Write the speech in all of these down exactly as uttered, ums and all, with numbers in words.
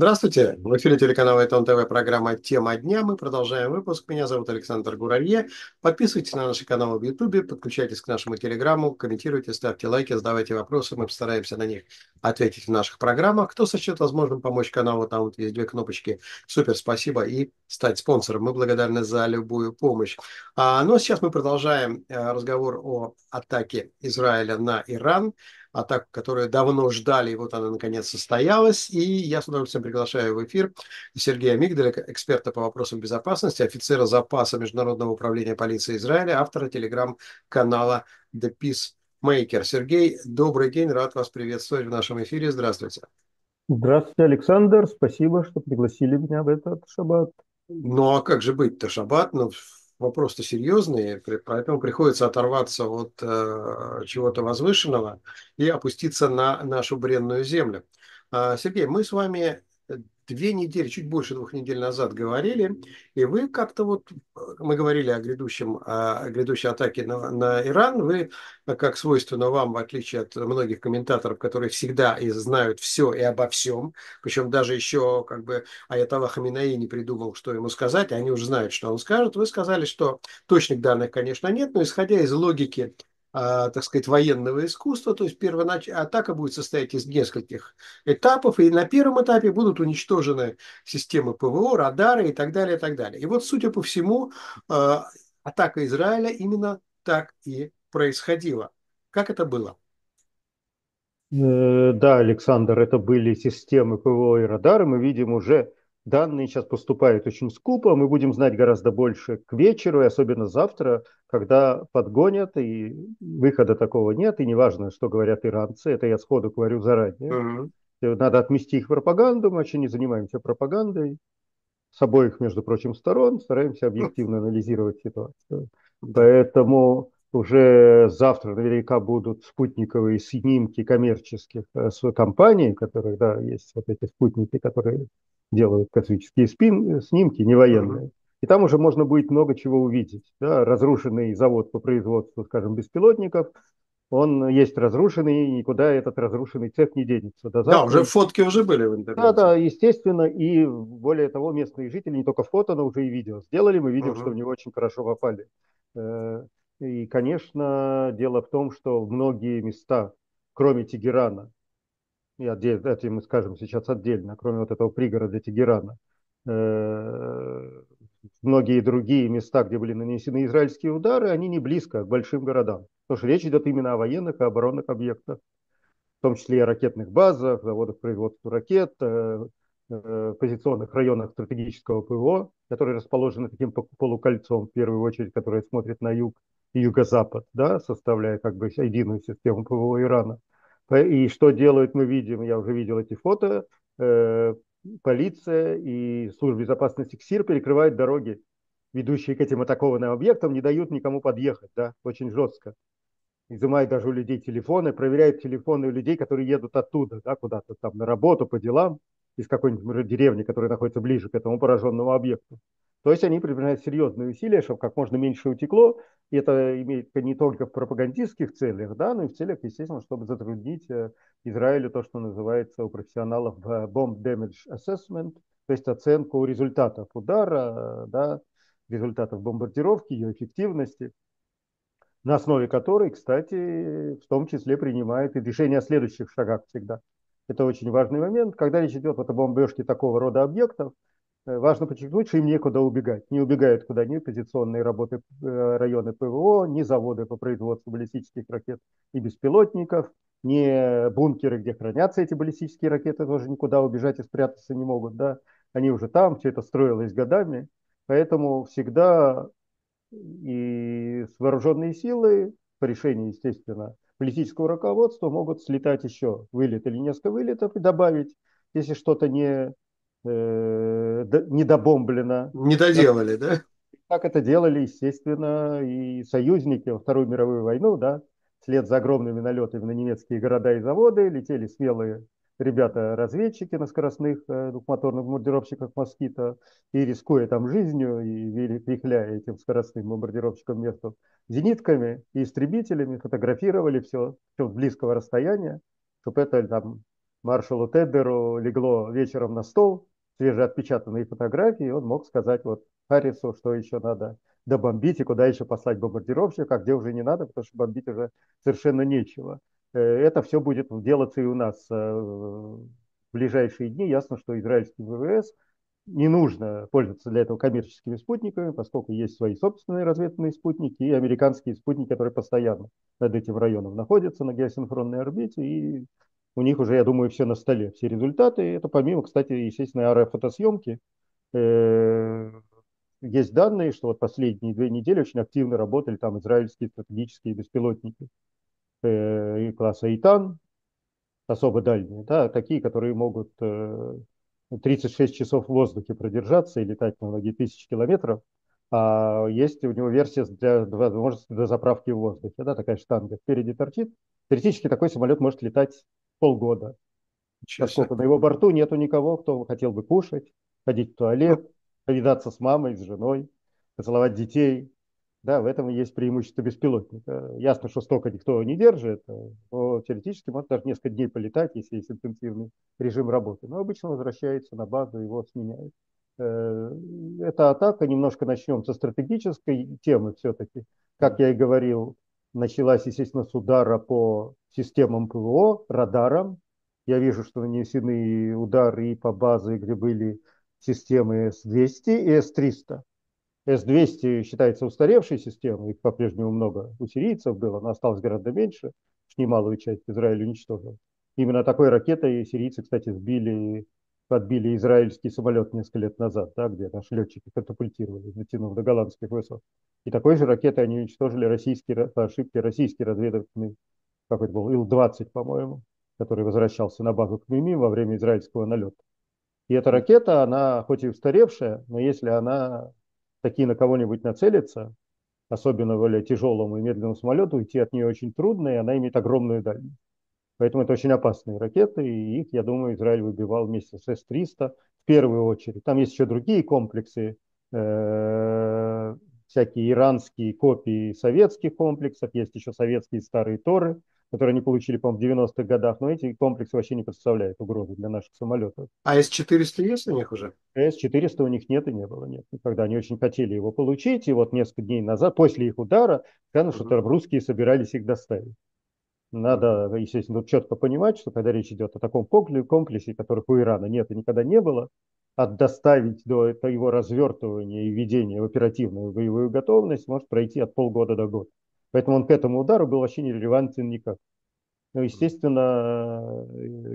Здравствуйте, в эфире телеканала ай тон точка ти ви, программа «Тема дня». Мы продолжаем выпуск. Меня зовут Александр Гур-Арье. Подписывайтесь на наши каналы в Ютубе, подключайтесь к нашему телеграмму, комментируйте, ставьте лайки, задавайте вопросы. Мы постараемся на них ответить в наших программах. Кто сочтет возможным помочь каналу, там вот есть две кнопочки «Супер спасибо» и «Стать спонсором». Мы благодарны за любую помощь. А, но сейчас мы продолжаем разговор о атаке Израиля на Иран. Атаку, которую давно ждали, и вот она наконец состоялась. И я с удовольствием приглашаю в эфир Сергея Мигдаля, эксперта по вопросам безопасности, офицера запаса Международного управления полиции Израиля, автора телеграм-канала The Peacemaker. Сергей, добрый день, рад вас приветствовать в нашем эфире. Здравствуйте. Здравствуйте, Александр. Спасибо, что пригласили меня в этот шаббат. Ну а как же быть-то шаббат? Ну, вопрос-то серьезный, поэтому приходится оторваться от э, чего-то возвышенного и опуститься на нашу бренную землю. А, Сергей, мы с вами две недели, чуть больше двух недель назад говорили, и вы как-то вот, мы говорили о, грядущем, о грядущей атаке на, на Иран, вы, как свойственно вам, в отличие от многих комментаторов, которые всегда и знают все и обо всем, причем даже еще как бы Аятолла Хаменеи не придумал, что ему сказать, они уже знают, что он скажет, вы сказали, что точных данных, конечно, нет, но исходя из логики, так сказать, военного искусства, то есть первонач... атака будет состоять из нескольких этапов, и на первом этапе будут уничтожены системы ПВО, радары и так далее, и так далее. И вот, судя по всему, атака Израиля именно так и происходила. Как это было? Да, Александр, это были системы ПВО и радары. Мы видим уже данные сейчас поступают очень скупо, мы будем знать гораздо больше к вечеру, и особенно завтра, когда подгонят, и выхода такого нет, и неважно, что говорят иранцы, это я сходу говорю заранее. Mm-hmm. Надо отмести их пропаганду, мы очень не занимаемся пропагандой, с обоих, между прочим, сторон, стараемся объективно анализировать ситуацию. Поэтому уже завтра наверняка будут спутниковые снимки коммерческих компаний, которые, да, есть вот эти спутники, которые делают космические спин, снимки, не военные. Uh-huh. И там уже можно будет много чего увидеть. Да? Разрушенный завод по производству, скажем, беспилотников, он есть разрушенный, и никуда этот разрушенный цех не денется. До завтра... Да, уже фотки уже были в интернете. Да, да, естественно, и более того, местные жители не только фото, но уже и видео сделали. Мы видим, uh-huh. что в него очень хорошо попали. И, конечно, дело в том, что многие места, кроме Тегерана, и отдель, это мы скажем сейчас отдельно, кроме вот этого пригорода Тегерана, э, многие другие места, где были нанесены израильские удары, они не близко к большим городам. Потому что речь идет именно о военных и оборонных объектах, в том числе и о ракетных базах, заводах производства ракет, э, э, позиционных районах стратегического ПВО, которые расположены таким полукольцом, в первую очередь, которые смотрят на юг и юго-запад, да, составляя как бы единую систему ПВО Ирана. И что делают, мы видим, я уже видел эти фото, э, полиция и служба безопасности КСИР перекрывают дороги, ведущие к этим атакованным объектам, не дают никому подъехать, да, очень жестко. Изымают даже у людей телефоны, проверяют телефоны у людей, которые едут оттуда, да, куда-то там на работу, по делам, из какой-нибудь деревни, которая находится ближе к этому пораженному объекту. То есть они предпринимают серьезные усилия, чтобы как можно меньше утекло. И это имеет не только в пропагандистских целях, да, но и в целях, естественно, чтобы затруднить Израилю то, что называется у профессионалов bomb damage assessment, то есть оценку результатов удара, да, результатов бомбардировки, ее эффективности, на основе которой, кстати, в том числе принимает и решение о следующих шагах всегда. Это очень важный момент, когда речь идет вот о бомбежке такого рода объектов. Важно подчеркнуть, что им некуда убегать. Не убегают куда ни позиционные работы, районы ПВО, ни заводы по производству баллистических ракет и беспилотников, ни бункеры, где хранятся эти баллистические ракеты, тоже никуда убежать и спрятаться не могут. Да? Они уже там, все это строилось годами. Поэтому всегда и вооруженные силы, по решению, естественно, политического руководства, могут слетать еще вылет или несколько вылетов и добавить, если что-то не... недобомблено. Не доделали, так, да? Так это делали, естественно, и союзники во Вторую мировую войну, да, вслед за огромными налетами на немецкие города и заводы летели смелые ребята-разведчики на скоростных двухмоторных бомбардировщиках «Москита», и, рискуя там жизнью, и вихляя этим скоростным бомбардировщикам между зенитками и истребителями, фотографировали все, все с близкого расстояния, чтобы это там маршалу Теддеру легло вечером на стол свежеотпечатанные фотографии, и он мог сказать вот Харрису, что еще надо добомбить и куда еще послать бомбардировщик, а где уже не надо, потому что бомбить уже совершенно нечего. Это все будет делаться и у нас в ближайшие дни. Ясно, что израильским ВВС не нужно пользоваться для этого коммерческими спутниками, поскольку есть свои собственные разведывательные спутники и американские спутники, которые постоянно над этим районом находятся на геосинхронной орбите, и у них уже, я думаю, все на столе, все результаты. Это помимо, кстати, естественной аэрофотосъемки. Есть данные, что вот последние две недели очень активно работали там израильские стратегические беспилотники и класса «Итан», особо дальние, да, такие, которые могут тридцать шесть часов в воздухе продержаться и летать на многие тысячи километров. А есть у него версия для возможности до заправки в воздухе. Да, такая штанга впереди торчит. Теоретически такой самолет может летать полгода. Честно. Поскольку на его борту нету никого, кто хотел бы кушать, ходить в туалет, повидаться с мамой, с женой, поцеловать детей. Да, в этом и есть преимущество беспилотника. Ясно, что столько никто не держит, но теоретически может даже несколько дней полетать, если есть интенсивный режим работы. Но обычно возвращается на базу, его сменяют. Эта атака, немножко начнем со стратегической темы все-таки. Как я и говорил, началась, естественно, с удара по системам ПВО, радарам. Я вижу, что нанесены удары и по базе, где были системы эс двести и эс триста. эс двести считается устаревшей системой, их по-прежнему много у сирийцев было, но осталось гораздо меньше, немалую часть Израиль уничтожил. Именно такой ракетой сирийцы, кстати, сбили, подбили израильский самолет несколько лет назад, да, где наши летчики катапультировали, натянув до голландских высот. И такой же ракетой они уничтожили российские, по ошибке российский разведывательный, как это был, ил двадцать, по-моему, который возвращался на базу к Мими во время израильского налета. И эта ракета, она хоть и устаревшая, но если она такие на кого-нибудь нацелиться, особенно более тяжелому и медленному самолету, уйти от нее очень трудно, и она имеет огромную дальность. Поэтому это очень опасные ракеты, и их, я думаю, Израиль выбивал вместе с эс триста в первую очередь. Там есть еще другие комплексы, э-э- всякие иранские копии советских комплексов, есть еще советские старые Торы, которые они получили, по-моему, в девяностых годах, но эти комплексы вообще не представляют угрозы для наших самолетов. А эс четыреста есть у них уже? эс четыреста у них нет и не было, нет. Никогда они очень хотели его получить, и вот несколько дней назад, после их удара, сказано, что mm-hmm. русские собирались их доставить. Надо, естественно, тут четко понимать, что когда речь идет о таком комплексе, которых у Ирана нет и никогда не было, от доставить до его развертывания и введения в оперативную боевую готовность может пройти от полгода до года. Поэтому он к этому удару был вообще не релевантен никак. Но, естественно,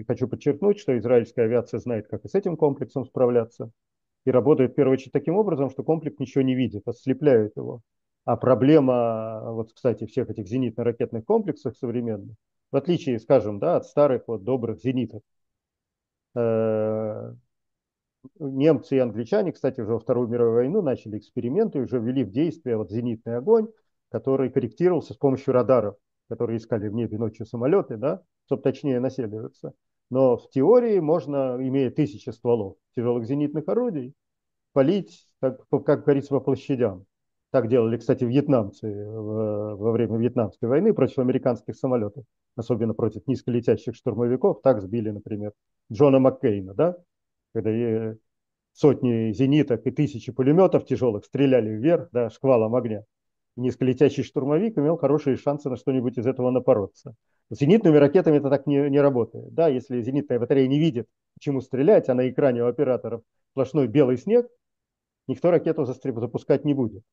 хочу подчеркнуть, что израильская авиация знает, как и с этим комплексом справляться. И работает, в первую очередь, таким образом, что комплекс ничего не видит, ослепляют его. А проблема, вот, кстати, всех этих зенитно-ракетных комплексов современных, в отличие, скажем, да, от старых вот, добрых зенитов, немцы и англичане, кстати, уже во Вторую мировую войну начали эксперименты и уже ввели в действие вот, зенитный огонь, который корректировался с помощью радаров, которые искали в небе ночью самолеты, да, чтобы точнее населиваться. Но в теории можно, имея тысячи стволов тяжелых зенитных орудий, палить, так, как говорится, по площадям. Так делали, кстати, вьетнамцы в, во время Вьетнамской войны против американских самолетов, особенно против низколетящих штурмовиков. Так сбили, например, Джона Маккейна, да, когда сотни зениток и тысячи пулеметов тяжелых стреляли вверх, да, шквалом огня. Низколетящий штурмовик имел хорошие шансы на что-нибудь из этого напороться. С зенитными ракетами это так не, не работает. Да, если зенитная батарея не видит, к чему стрелять, а на экране у операторов сплошной белый снег, никто ракету запускать не будет.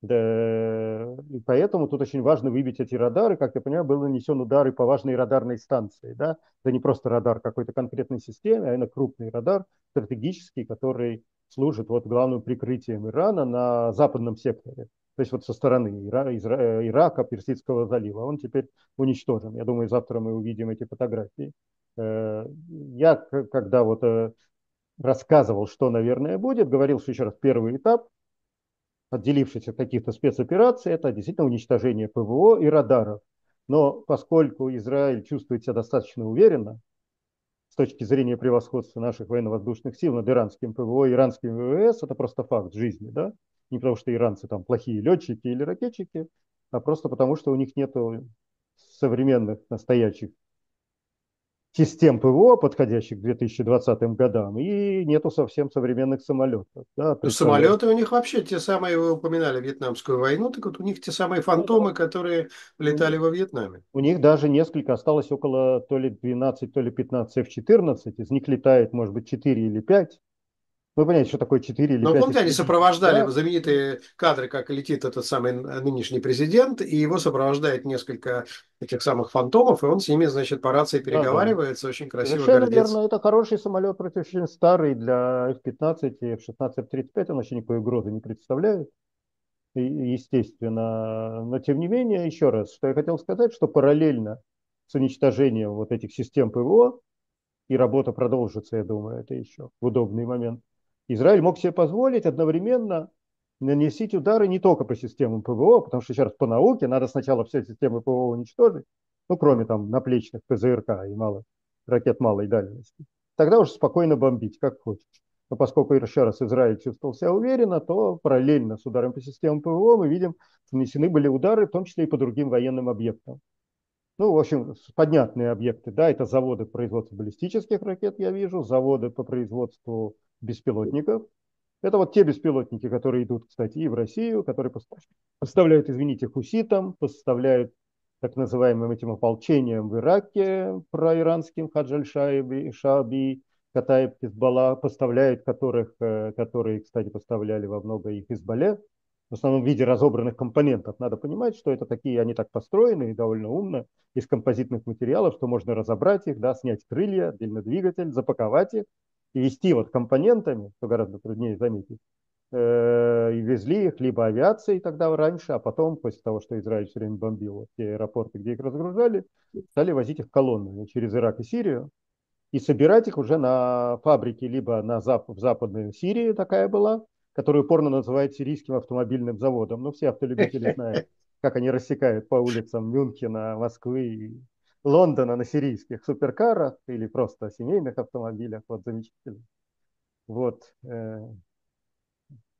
Да, и поэтому тут очень важно выбить эти радары. Как я понимаю, был нанесен удар и по важной радарной станции. Да? Это не просто радар какой-то конкретной системе, а именно крупный радар стратегический, который служит вот главным прикрытием Ирана на западном секторе. То есть вот со стороны Ира, Изра, Ирака, Персидского залива, он теперь уничтожен. Я думаю, завтра мы увидим эти фотографии. Я, когда вот рассказывал, что, наверное, будет, говорил, что еще раз первый этап, отделившийся от каких-то спецопераций, это действительно уничтожение ПВО и радаров. Но поскольку Израиль чувствует себя достаточно уверенно с точки зрения превосходства наших военно-воздушных сил над иранским ПВО и иранским ВВС, это просто факт жизни, да? Не потому что иранцы там плохие летчики или ракетчики, а просто потому что у них нет современных настоящих систем ПВО, подходящих к две тысячи двадцатым годам, и нету совсем современных самолетов. Да, самолеты у них вообще те самые, вы упоминали Вьетнамскую войну, так вот у них те самые фантомы, которые летали во Вьетнаме. У них даже несколько, осталось около то ли двенадцать, то ли пятнадцать эф четырнадцать, из них летает, может быть, четыре или пять. Вы понимаете, что такое четыре или пять? Но помните, они сопровождали, да, знаменитые кадры, как летит этот самый нынешний президент, и его сопровождает несколько этих самых фантомов, и он с ними, значит, по рации переговаривается, да, очень красиво гордится. Совершенно верно, это хороший самолет, против очень старый для эф пятнадцать и эф шестнадцать эф тридцать пять, он вообще никакой угрозы не представляет, естественно. Но тем не менее, еще раз, что я хотел сказать, что параллельно с уничтожением вот этих систем ПВО, и работа продолжится, я думаю, это еще в удобный момент, Израиль мог себе позволить одновременно наносить удары не только по системам ПВО, потому что, еще раз, по науке надо сначала все системы ПВО уничтожить, ну, кроме там наплечных ПЗРК и мало, ракет малой дальности. Тогда уже спокойно бомбить, как хочешь. Но поскольку, еще раз, Израиль чувствовал себя уверенно, то параллельно с ударом по системам ПВО мы видим, что нанесены были удары, в том числе и по другим военным объектам. Ну, в общем, понятные объекты, да, это заводы по производству баллистических ракет, я вижу, заводы по производству беспилотников. Это вот те беспилотники, которые идут, кстати, и в Россию, которые поставляют, извините, хуситам, поставляют так называемым этим ополчением в Ираке, проиранским, Хашд аш-Шааби, Катаиб Хезболла, поставляют которых, которые, кстати, поставляли во много их Хезболле, в основном в виде разобранных компонентов. Надо понимать, что это такие, они так построены и довольно умно, из композитных материалов, что можно разобрать их, да, снять крылья, отдельно двигатель, запаковать их, и везти вот компонентами, что гораздо труднее заметить, э, и везли их либо авиацией тогда раньше, а потом, после того, что Израиль все время бомбил те аэропорты, где их разгружали, стали возить их колоннами через Ирак и Сирию и собирать их уже на фабрике, либо на зап в Западной Сирии такая была, которую упорно называют сирийским автомобильным заводом. Но все автолюбители знают, как они рассекают по улицам Мюнхена, Москвы и Лондона на сирийских суперкарах или просто семейных автомобилях. Вот замечательно. Вот.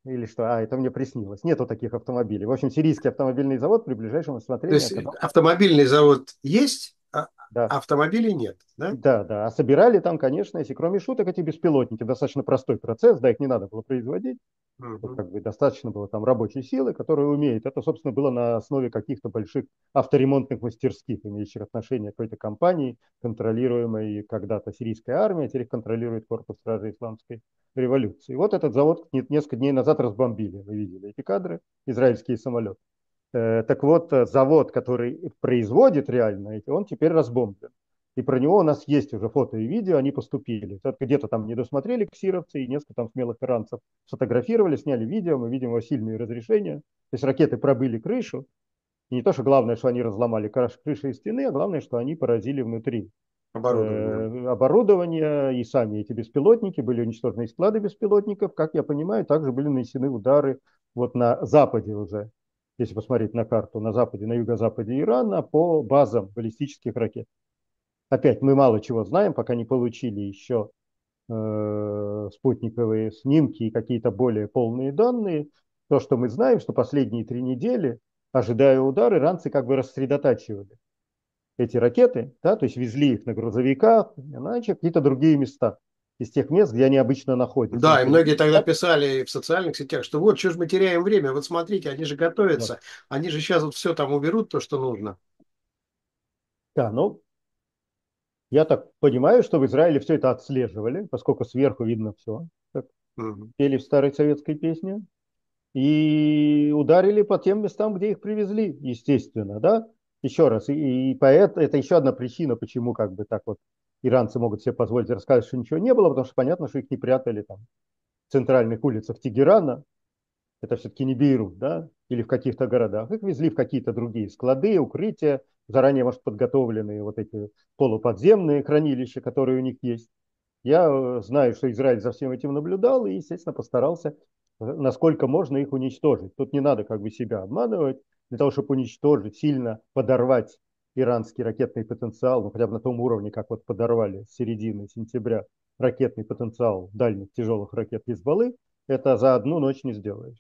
Или что? А, это мне приснилось. Нету таких автомобилей. В общем, сирийский автомобильный завод при ближайшем рассмотрении... То есть оказался... автомобильный завод есть, а да, автомобилей нет, да? Да, да. А собирали там, конечно, если кроме шуток, эти беспилотники. Достаточно простой процесс, да, их не надо было производить. Угу. Как бы достаточно было там рабочей силы, которая умеет. Это, собственно, было на основе каких-то больших авторемонтных мастерских, имеющих отношение к какой-то компании, контролируемой когда-то сирийской армией, теперь контролирует корпус стражи исламской революции. Вот этот завод несколько дней назад разбомбили, вы видели эти кадры, израильские самолеты. Так вот, завод, который производит реально, он теперь разбомблен. И про него у нас есть уже фото и видео, они поступили. Где-то там не досмотрели ксировцы, и несколько там смелых иранцев сфотографировали, сняли видео, мы видим его сильные разрешения. То есть ракеты пробили крышу. И не то, что главное, что они разломали крыши и стены, а главное, что они поразили внутри оборудование, э, оборудование и сами эти беспилотники. Были уничтожены склады беспилотников. Как я понимаю, также были нанесены удары вот на западе уже. Если посмотреть на карту, на западе, на юго-западе Ирана по базам баллистических ракет. Опять, мы мало чего знаем, пока не получили еще э, спутниковые снимки и какие-то более полные данные. То, что мы знаем, что последние три недели, ожидая удары, иранцы как бы рассредотачивали эти ракеты, да, то есть везли их на грузовиках, иначе какие-то другие места из тех мест, где они обычно находятся. Да, и многие тогда писали в социальных сетях, что вот, что же мы теряем время, вот смотрите, они же готовятся, да, они же сейчас вот все там уберут, то, что нужно. Да, ну... Я так понимаю, что в Израиле все это отслеживали, поскольку сверху видно все, как угу. пели в старой советской песне, и ударили по тем местам, где их привезли, естественно, да? Еще раз, и, и поэт, это еще одна причина, почему как бы так вот иранцы могут себе позволить рассказать, что ничего не было, потому что понятно, что их не прятали там в центральных улицах Тегерана, это все-таки не Бейрут, да, или в каких-то городах, их везли в какие-то другие склады, укрытия, заранее, может, подготовленные вот эти полуподземные хранилища, которые у них есть. Я знаю, что Израиль за всем этим наблюдал и, естественно, постарался, насколько можно, их уничтожить. Тут не надо как бы себя обманывать. Для того, чтобы уничтожить, сильно подорвать иранский ракетный потенциал, ну, хотя бы на том уровне, как вот подорвали с середины сентября ракетный потенциал дальних тяжелых ракет Хезболлы, это за одну ночь не сделаешь.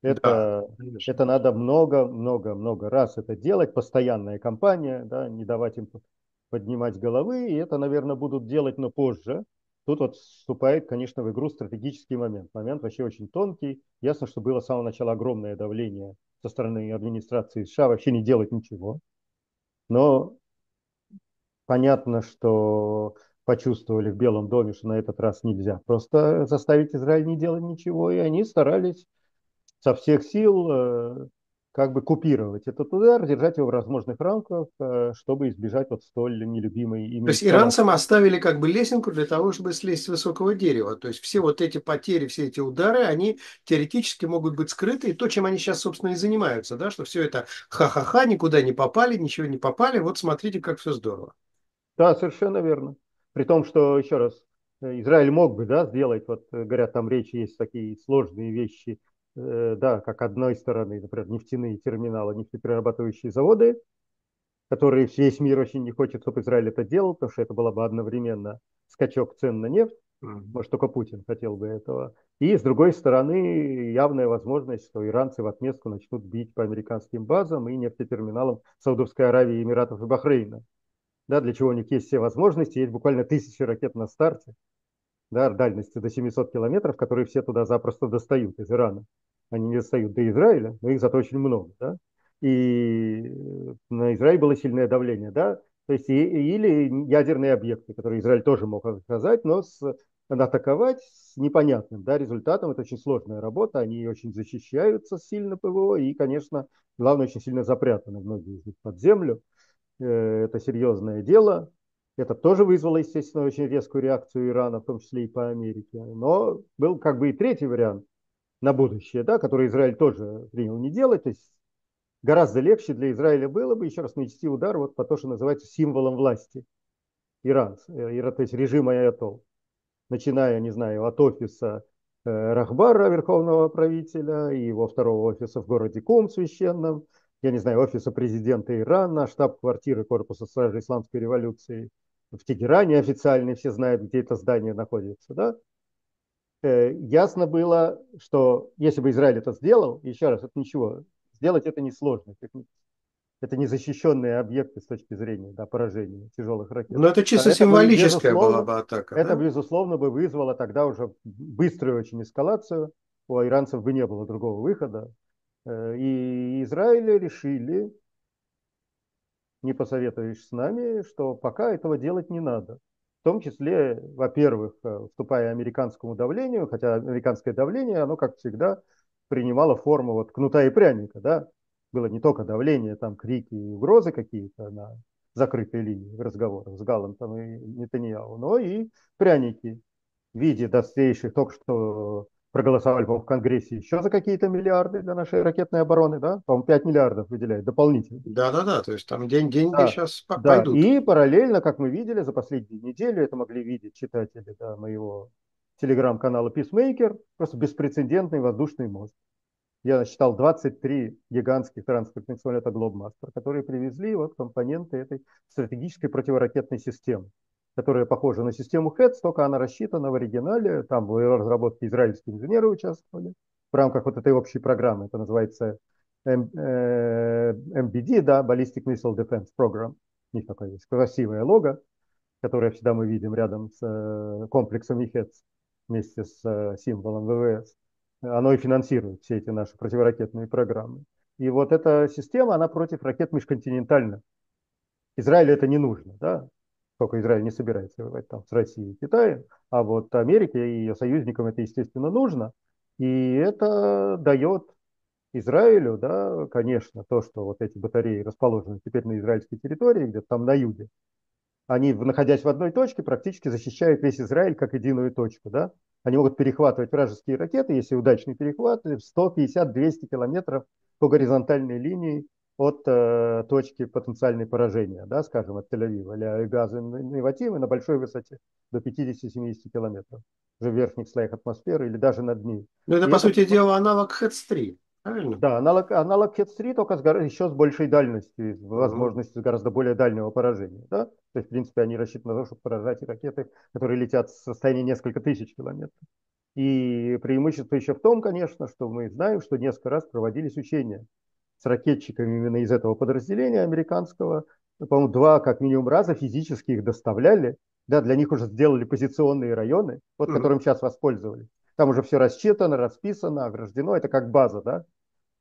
Это, да, это надо много-много-много раз это делать, постоянная кампания, да, не давать им поднимать головы, и это, наверное, будут делать, но позже. Тут вот вступает, конечно, в игру стратегический момент. Момент вообще очень тонкий. Ясно, что было с самого начала огромное давление со стороны администрации США вообще не делать ничего. Но понятно, что почувствовали в Белом доме, что на этот раз нельзя просто заставить Израиль не делать ничего. И они старались со всех сил как бы купировать этот удар, держать его в возможных рамках, чтобы избежать вот столь нелюбимой ими. То есть иранцам оставили как бы лесенку для того, чтобы слезть с высокого дерева. То есть все вот эти потери, все эти удары, они теоретически могут быть скрыты. И то, чем они сейчас, собственно, и занимаются, да, что все это ха-ха-ха, никуда не попали, ничего не попали. Вот смотрите, как все здорово. Да, совершенно верно. При том, что, еще раз, Израиль мог бы, да, сделать, вот, говорят, там речи есть такие сложные вещи, да, как одной стороны, например, нефтяные терминалы, нефтеперерабатывающие заводы, которые весь мир очень не хочет, чтобы Израиль это делал, потому что это была бы одновременно скачок цен на нефть, может, только Путин хотел бы этого. И, с другой стороны, явная возможность, что иранцы в отместку начнут бить по американским базам и нефтетерминалам Саудовской Аравии, Эмиратов и Бахрейна. Да, для чего у них есть все возможности, есть буквально тысячи ракет на старте, да, дальностью до семисот километров, которые все туда запросто достают из Ирана. Они не достают до Израиля, но их зато очень много, да? И на Израиль было сильное давление, да? То есть, или ядерные объекты, которые Израиль тоже мог оказать, но с, атаковать с непонятным, да, результатом. Это очень сложная работа, они очень защищаются сильно ПВО и, конечно, главное, очень сильно запрятаны многие из них под землю. Это серьезное дело. Это тоже вызвало, естественно, очень резкую реакцию Ирана, в том числе и по Америке. Но был как бы и третий вариант на будущее, да, который Израиль тоже принял не делать. То есть гораздо легче для Израиля было бы, еще раз, нанести удар вот по то, что называется символом власти Ирана, то есть режима аятолл. Начиная, не знаю, от офиса Рахбара, верховного правителя, и его второго офиса в городе Кум священном, я не знаю, офиса президента Ирана, штаб-квартиры корпуса Стражи Исламской революции в Тегеране официально, все знают, где это здание находится, да? Э, ясно было, что если бы Израиль это сделал, еще раз, это ничего, сделать это несложно. Это незащищенные объекты с точки зрения, да, поражения тяжелых ракет. Но это чисто а символическая это, была бы атака. Это, да? Безусловно, бы вызвало тогда уже быструю очень эскалацию. У иранцев бы не было другого выхода. И Израиль решили, не посоветуешь с нами, что пока этого делать не надо. В том числе, во-первых, уступая американскому давлению, хотя американское давление, оно, как всегда, принимало форму вот кнута и пряника, да? Было не только давление, там крики и угрозы какие-то на закрытой линии в разговорах с Галантом и Нетаньяху, но и пряники в виде достойших только что проголосовали, по-моему, в Конгрессе еще за какие-то миллиарды для нашей ракетной обороны, да? По-моему, пять миллиардов выделяют дополнительно. Да-да-да, то есть там день, деньги да, сейчас да. пойдут. И параллельно, как мы видели за последнюю неделю, это могли видеть читатели, да, моего телеграм-канала Peacemaker, просто беспрецедентный воздушный мост. Я насчитал двадцать три гигантских транспортных самолета Globemaster, которые привезли вот компоненты этой стратегической противоракетной системы, которая похожа на систему хэдс, только она рассчитана в оригинале, там в ее разработке израильские инженеры участвовали, в рамках вот этой общей программы, это называется эм би ди, да, Ballistic Missile Defense Program, у них такое есть красивое лого, которое всегда мы видим рядом с комплексом хэдс вместе с символом вэ вэ эс, оно и финансирует все эти наши противоракетные программы. И вот эта система, она против ракет межконтинентальных. Израилю это не нужно, да? Только Израиль не собирается воевать там с Россией и Китаем, а вот Америке и ее союзникам это, естественно, нужно. И это дает Израилю, да, конечно, то, что вот эти батареи расположены теперь на израильской территории, где-то там на юге, они, находясь в одной точке, практически защищают весь Израиль как единую точку, да. Они могут перехватывать вражеские ракеты, если удачный перехват, в сто пятьдесят — двести километров по горизонтальной линии от э, точки потенциальной поражения, да, скажем, от Тель-Авива или Аи-Газа Неватимы на большой высоте до пятидесяти — семидесяти километров уже в верхних слоях атмосферы или даже над ней. Ну это, и по это, сути это... дела, аналог хэдс три, правильно? Да, аналог, аналог хэдс три, только с гора... еще с большей дальностью, с возможностью mm-hmm. гораздо более дальнего поражения. Да? То есть, в принципе, они рассчитаны на то, чтобы поражать ракеты, которые летят с расстояния несколько тысяч километров. И преимущество еще в том, конечно, что мы знаем, что несколько раз проводились учения с ракетчиками именно из этого подразделения американского, по-моему, два как минимум раза физически их доставляли. Да, для них уже сделали позиционные районы, вот, которым сейчас воспользовались. Там уже все рассчитано, расписано, ограждено. Это как база, да,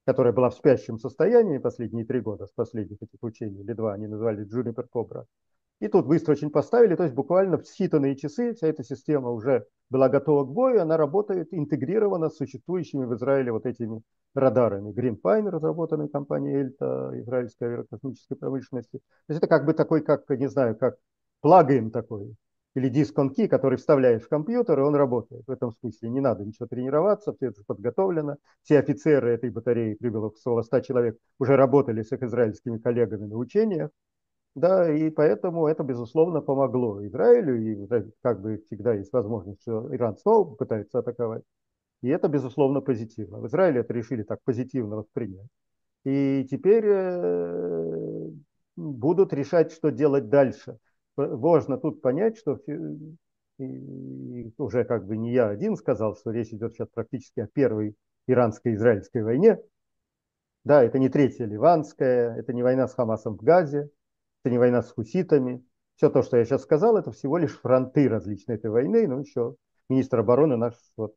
которая была в спящем состоянии последние три года, с последних этих учений, или два, они назвали Джунипер Кобра. И тут быстро очень поставили, то есть буквально в считанные часы вся эта система уже была готова к бою, она работает интегрирована с существующими в Израиле вот этими радарами. Green Pine, разработанной компанией Эльта, израильской аэрокосмической промышленности. То есть это как бы такой, как, не знаю, как плагин такой, или диск-он-ки, который вставляешь в компьютер, и он работает. В этом смысле не надо ничего тренироваться, все это подготовлено. Все офицеры этой батареи, прибыло около ста человек, уже работали с их израильскими коллегами на учениях. Да, и поэтому это, безусловно, помогло Израилю, и как бы всегда есть возможность, что Иран снова пытается атаковать. И это, безусловно, позитивно. В Израиле это решили так позитивно воспринять. И теперь э, будут решать, что делать дальше. Важно тут понять, что и уже как бы не я один сказал, что речь идет сейчас практически о первой иранско-израильской войне. Да, это не третья ливанская, это не война с Хамасом в Газе. Это не война с хуситами. Все то, что я сейчас сказал, это всего лишь фронты различные этой войны. Ну, еще министр обороны наш вот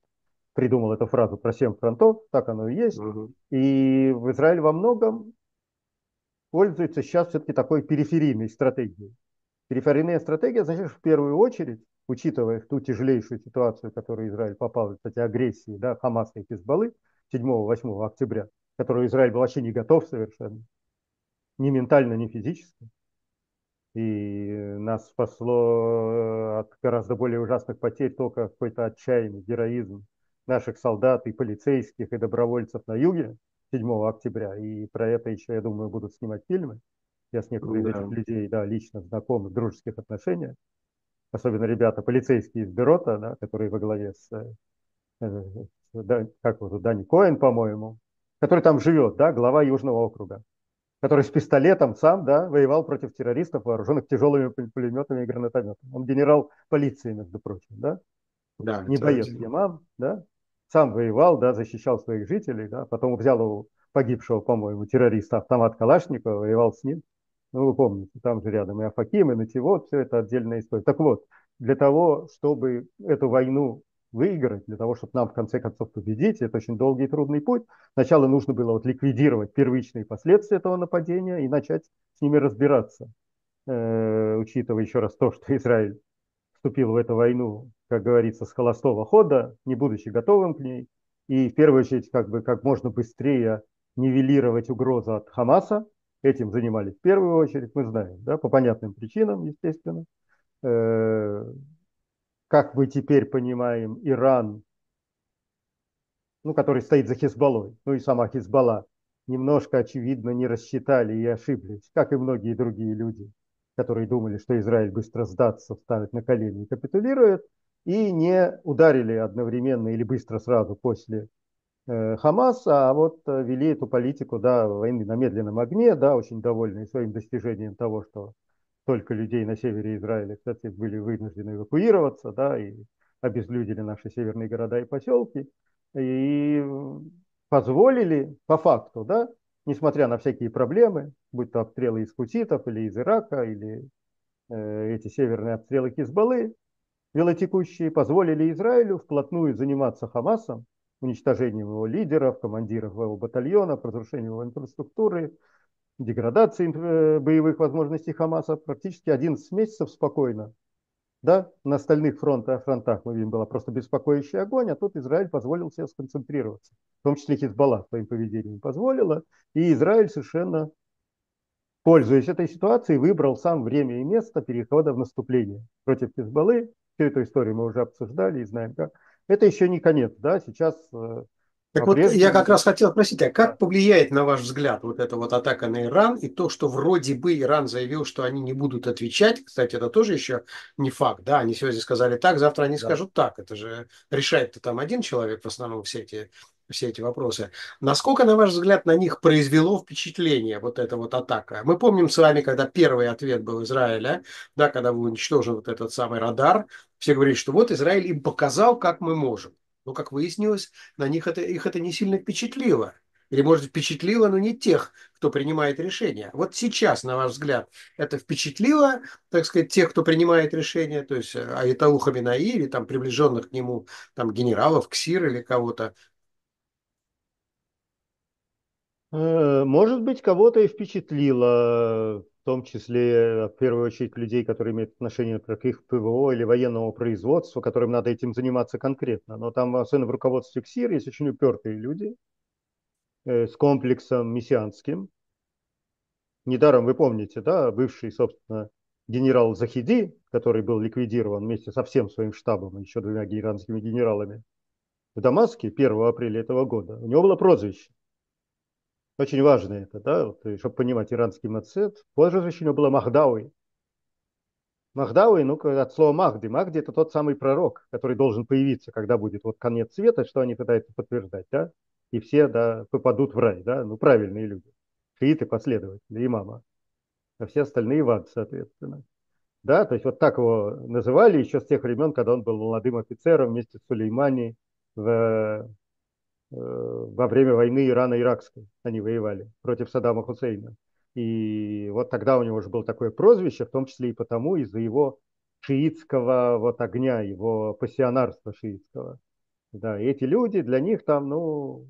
придумал эту фразу про семь фронтов. Так оно и есть. Угу. И в Израиле во многом пользуется сейчас все-таки такой периферийной стратегией. Периферийная стратегия значит, что в первую очередь, учитывая ту тяжелейшую ситуацию, в которую Израиль попал, кстати, агрессии, да, Хамаса и Хезболлы седьмого-восьмого октября, которую Израиль был вообще не готов совершенно, ни ментально, ни физически. И нас спасло от гораздо более ужасных потерь только какой-то отчаянный героизм наших солдат и полицейских, и добровольцев на юге седьмого октября. И про это еще, я думаю, будут снимать фильмы. Я с некоторыми из этих людей да, лично знаком в дружеских отношениях. Особенно ребята полицейские из Берота, да, которые во главе с, э, с как вот, Дани Коэн, по-моему, который там живет, да, глава Южного округа. Который с пистолетом сам да, воевал против террористов, вооруженных тяжелыми пулеметами и гранатометами. Он генерал полиции, между прочим, да? Да, не боец, не мам, да? Сам воевал, да, защищал своих жителей, да? Потом взял у погибшего, по-моему, террориста автомат Калашникова, воевал с ним. Ну, вы помните, там же рядом и Афаким, и Нативот, все это отдельная история. Так вот, для того, чтобы эту войну выиграть, для того, чтобы нам в конце концов победить, это очень долгий и трудный путь. Сначала нужно было вот ликвидировать первичные последствия этого нападения и начать с ними разбираться. Э-э, учитывая еще раз то, что Израиль вступил в эту войну, как говорится, с холостого хода, не будучи готовым к ней. И в первую очередь как бы как можно быстрее нивелировать угрозу от Хамаса. Этим занимались в первую очередь, мы знаем, да, по понятным причинам, естественно. Э-э- Как мы теперь понимаем, Иран, ну, который стоит за Хезболлой, ну и сама Хезболла, немножко, очевидно, не рассчитали и ошиблись, как и многие другие люди, которые думали, что Израиль быстро сдастся, встанет на колени и капитулирует, и не ударили одновременно или быстро сразу после э, Хамаса, а вот вели эту политику да, войны на медленном огне, да, очень довольны своим достижением того, что... Только людей на севере Израиля, кстати, были вынуждены эвакуироваться, да, и обезлюдили наши северные города и поселки, и позволили, по факту, да, несмотря на всякие проблемы, будь то обстрелы из хуситов, или из Ирака, или э, эти северные обстрелы Хезболлы, велотекущие, позволили Израилю вплотную заниматься Хамасом, уничтожением его лидеров, командиров его батальонов, разрушением его инфраструктуры, деградации боевых возможностей Хамаса практически одиннадцать месяцев спокойно. Да? На остальных фронтах, фронтах мы видим, была просто беспокоящий огонь, а тут Израиль позволил себе сконцентрироваться. В том числе Хезболла своим поведением позволила. И Израиль совершенно, пользуясь этой ситуацией, выбрал сам время и место перехода в наступление против Хезболлы. Всю эту историю мы уже обсуждали и знаем как. Это еще не конец. Да? Сейчас... Так вот, я как раз хотел спросить, а как повлияет, на ваш взгляд, вот эта вот атака на Иран и то, что вроде бы Иран заявил, что они не будут отвечать, кстати, это тоже еще не факт, да, они сегодня сказали так, завтра они да. скажут так, это же решает-то там один человек в основном все эти, все эти вопросы. Насколько, на ваш взгляд, на них произвело впечатление вот эта вот атака? Мы помним с вами, когда первый ответ был Израиля, да, когда был уничтожен вот этот самый радар, все говорили, что вот Израиль им показал, как мы можем. Но, как выяснилось, на них это, их это не сильно впечатлило. Или, может, впечатлило, но не тех, кто принимает решения. Вот сейчас, на ваш взгляд, это впечатлило, так сказать, тех, кто принимает решения, то есть Аятоллу Хаменеи или там приближенных к нему там, генералов, КСИР или кого-то? Может быть, кого-то и впечатлило, в том числе, в первую очередь, людей, которые имеют отношение, например, к их ПВО или военному производству, которым надо этим заниматься конкретно. Но там, особенно в руководстве КСИР, есть очень упертые люди э, с комплексом мессианским. Недаром вы помните, да, бывший, собственно, генерал Захиди, который был ликвидирован вместе со всем своим штабом, еще двумя иранскими генералами, в Дамаске первого апреля этого года. У него было прозвище. Очень важно это, да, чтобы понимать иранский мацет. Позже у него было Махдауи. Махдауи, ну, от слова Махди. Махди – это тот самый пророк, который должен появиться, когда будет вот конец света, что они пытаются подтверждать, да, и все, да, попадут в рай, да, ну, правильные люди. Шииты, последователи, имама, а все остальные ван, соответственно. Да, то есть вот так его называли еще с тех времен, когда он был молодым офицером вместе с Сулеймани в... во время войны Ирано-Иракской они воевали против Саддама Хусейна. И вот тогда у него уже было такое прозвище, в том числе и потому, из-за его шиитского вот огня, его пассионарства шиитского. Да, и эти люди, для них там, ну...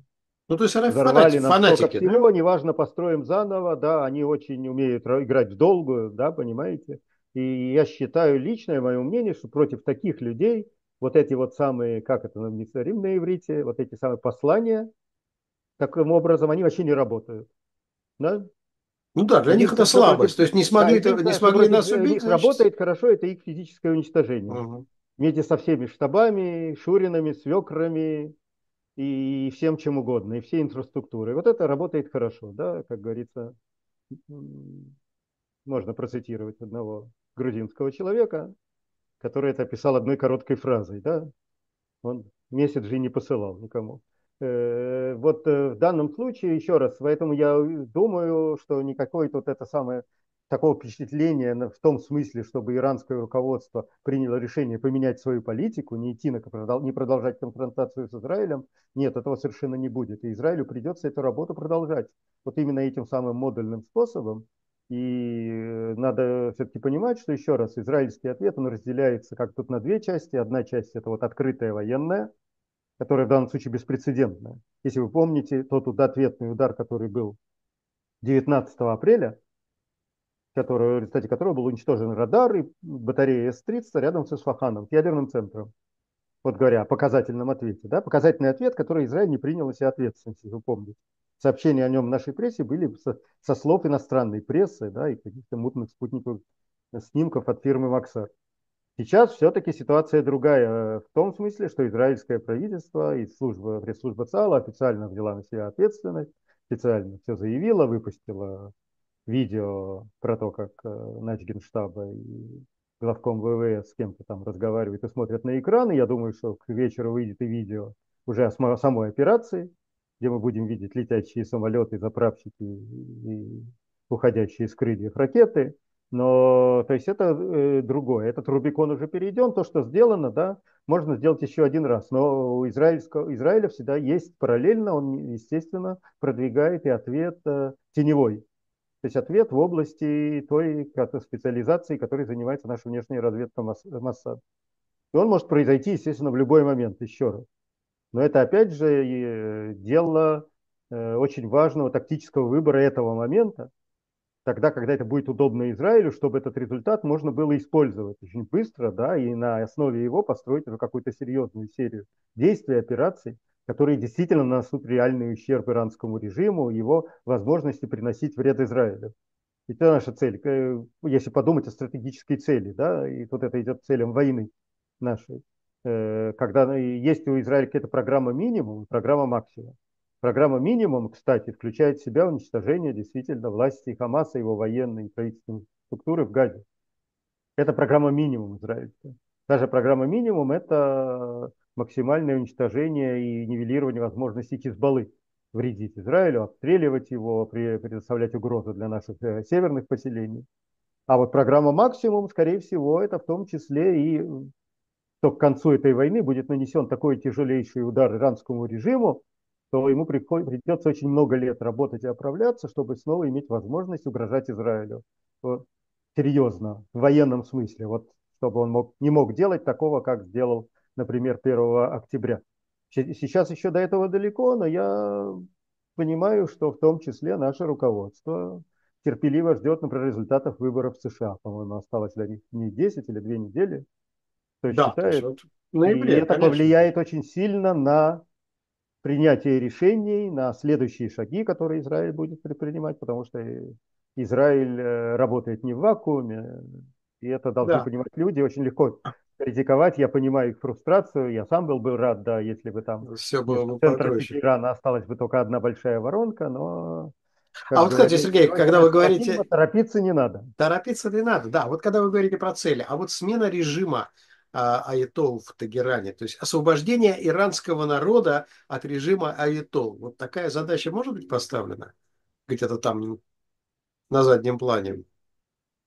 Ну, то есть они фанатики, фанатики всего, да? Неважно, построим заново, да, они очень умеют играть в долгую, да, понимаете. И я считаю, личное мое мнение, что против таких людей вот эти вот самые, как это называется на иврите, вот эти самые послания, таким образом, они вообще не работают. Да? Ну да, для и них это слабость. То есть не смогли, да, это, не смогли нас убить. Работает хорошо, это их физическое уничтожение. Угу. Вместе со всеми штабами, шуринами, свекрами и всем чем угодно, и всей инфраструктурой. Вот это работает хорошо, да, как говорится. Можно процитировать одного грузинского человека, который это описал одной короткой фразой, да, он месседжи не посылал никому. Э-э- вот э- в данном случае, еще раз, поэтому я думаю, что никакой тут это самое, такого впечатления в том смысле, чтобы иранское руководство приняло решение поменять свою политику, не идти на, не продолжать конфронтацию с Израилем, нет, этого совершенно не будет. И Израилю придется эту работу продолжать. Вот именно этим самым модульным способом. И надо все-таки понимать, что, еще раз, израильский ответ, он разделяется как тут на две части. Одна часть – это вот открытая военная, которая в данном случае беспрецедентная. Если вы помните, тот ответный удар, который был девятнадцатого апреля, который, в результате которого был уничтожен радар и батарея эс триста рядом с Исфаханом, ядерным центром. Вот говоря о показательном ответе. Да? Показательный ответ, который Израиль не принял на себя ответственность, если вы помните. Сообщения о нем в нашей прессе были со, со слов иностранной прессы, да, и каких-то мутных спутниковых снимков от фирмы Максар. Сейчас все-таки ситуация другая в том смысле, что израильское правительство и служба, пресс-служба ЦАЛа официально взяла на себя ответственность, официально все заявила, выпустила видео про то, как начгенштаба и главком ВВС с кем-то там разговаривают и смотрят на экраны. Я думаю, что к вечеру выйдет и видео уже о самой операции, где мы будем видеть летящие самолеты, заправщики и уходящие с крыльев ракеты. Но то есть это э, другое. Этот Рубикон уже перейден. То, что сделано, да, можно сделать еще один раз. Но у израильского, Израиля всегда есть параллельно, он, естественно, продвигает и ответ э, теневой. То есть ответ в области той специализации, которой занимается наша внешняя разведка Моссад. И он может произойти, естественно, в любой момент еще раз. Но это, опять же, дело очень важного тактического выбора этого момента, тогда, когда это будет удобно Израилю, чтобы этот результат можно было использовать очень быстро, да, и на основе его построить уже какую-то серьезную серию действий, операций, которые действительно нанесут реальный ущерб иранскому режиму, его возможности приносить вред Израилю. И это наша цель. Если подумать о стратегической цели, да, и вот это идет к целям войны нашей. Когда есть у Израиля какая-то программа минимум, программа максимум. Программа минимум, кстати, включает в себя уничтожение действительно власти Хамаса, его военной и правительственной структуры в Газе. Это программа минимум израильская. Даже программа минимум – это максимальное уничтожение и нивелирование возможностей Хизбаллы вредить Израилю, обстреливать его, предоставлять угрозу для наших северных поселений. А вот программа максимум, скорее всего, это в том числе и... что к концу этой войны будет нанесен такой тяжелейший удар иранскому режиму, то ему придется очень много лет работать и оправляться, чтобы снова иметь возможность угрожать Израилю. Вот. Серьезно, в военном смысле. Вот, чтобы он мог, не мог делать такого, как сделал, например, первого октября. Сейчас еще до этого далеко, но я понимаю, что в том числе наше руководство терпеливо ждет, например, результатов выборов в США. По-моему, осталось до них не десять или две недели. Кто да, считает, вот ноябре, и это конечно. Повлияет очень сильно на принятие решений, на следующие шаги, которые Израиль будет предпринимать, потому что Израиль работает не в вакууме, и это должны да. понимать люди. Очень легко критиковать, я понимаю их фрустрацию, я сам был бы рад, да, если бы там все было бы попроще. Ирана осталась бы только одна большая воронка, но... А вот, кстати, Сергей, когда вы говорите... Торопиться не надо. Торопиться не надо, да. Вот когда вы говорите про цели, а вот смена режима а, аятолл в Тегеране, то есть освобождение иранского народа от режима аятолл, вот такая задача может быть поставлена где-то там на заднем плане?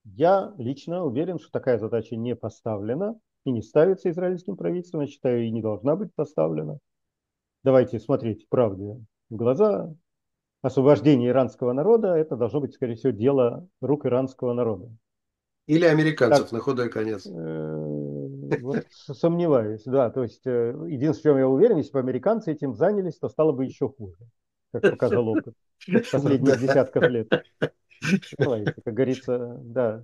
Я лично уверен, что такая задача не поставлена и не ставится израильским правительством, я считаю, и не должна быть поставлена. Давайте смотреть правде в глаза. Освобождение иранского народа, это должно быть, скорее всего, дело рук иранского народа. Или американцев, так, на худой конец. Э, вот, сомневаюсь, да. То есть, э, единственное, в чем я уверен, если бы американцы этим занялись, то стало бы еще хуже, как показал опыт последних десятков лет. Как говорится, да,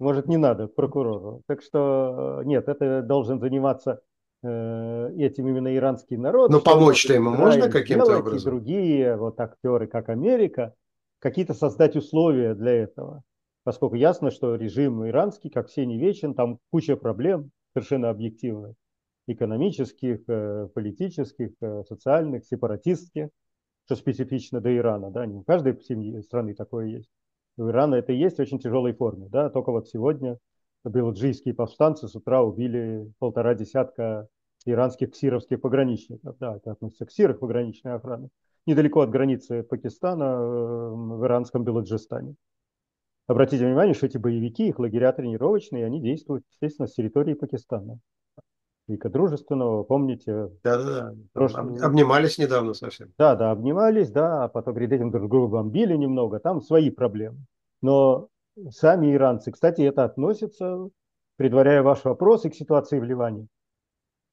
может, не надо прокурору. Так что, нет, это должен заниматься этим именно иранский народ. Но помочь-то ему можно каким-то образом? И другие вот актеры, как Америка, какие-то создать условия для этого. Поскольку ясно, что режим иранский, как все, не вечен, там куча проблем совершенно объективных. Экономических, политических, социальных, сепаратистских, что специфично до Ирана. Да? Не у каждой страны такое есть. У Ирана это и есть в очень тяжелой форме. Да? Только вот сегодня белоджийские повстанцы с утра убили полтора десятка иранских ксировских пограничников. Да, это относится к ксирам, пограничной охраны. Недалеко от границы Пакистана, в иранском Белоджистане. Обратите внимание, что эти боевики, их лагеря тренировочные, они действуют, естественно, с территории Пакистана. Века дружественного, помните? Да-да-да, прошлом... обнимались недавно совсем. Да-да, обнимались, да, а потом перед этим друг друга бомбили немного, там свои проблемы. Но... Сами иранцы. Кстати, это относится, предваряя ваш вопрос, и к ситуации в Ливане.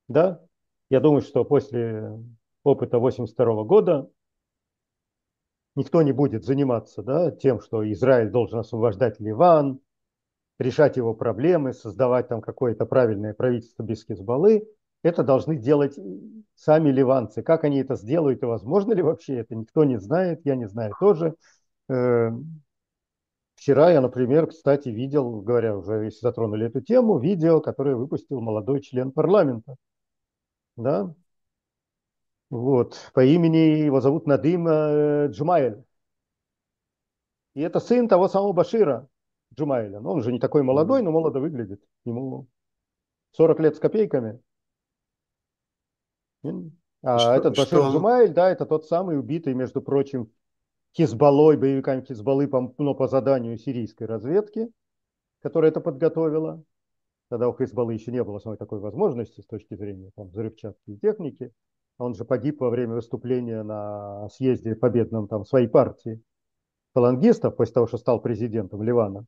Да? Я думаю, что после опыта восемьдесят второго года никто не будет заниматься, да, тем, что Израиль должен освобождать Ливан, решать его проблемы, создавать там какое-то правильное правительство без Хизбаллы. Это должны делать сами ливанцы. Как они это сделают и возможно ли вообще это, никто не знает, я не знаю тоже. Вчера я, например, кстати, видел, говоря уже, если затронули эту тему, видео, которое выпустил молодой член парламента. Да? Вот. По имени его зовут Надим Джумаэль. И это сын того самого Башира Джумаэля. Он уже не такой молодой, но молодо выглядит. Ему сорок лет с копейками. А что, этот Башир что? Джумаэль, да, это тот самый убитый, между прочим, Хизбаллой, боевиками Хизбаллы, по, но по заданию сирийской разведки, которая это подготовила. Тогда у Хизбаллы еще не было самой такой возможности с точки зрения там, взрывчатки и техники. Он же погиб во время выступления на съезде победном там, своей партии фалангистов, после того, что стал президентом Ливана.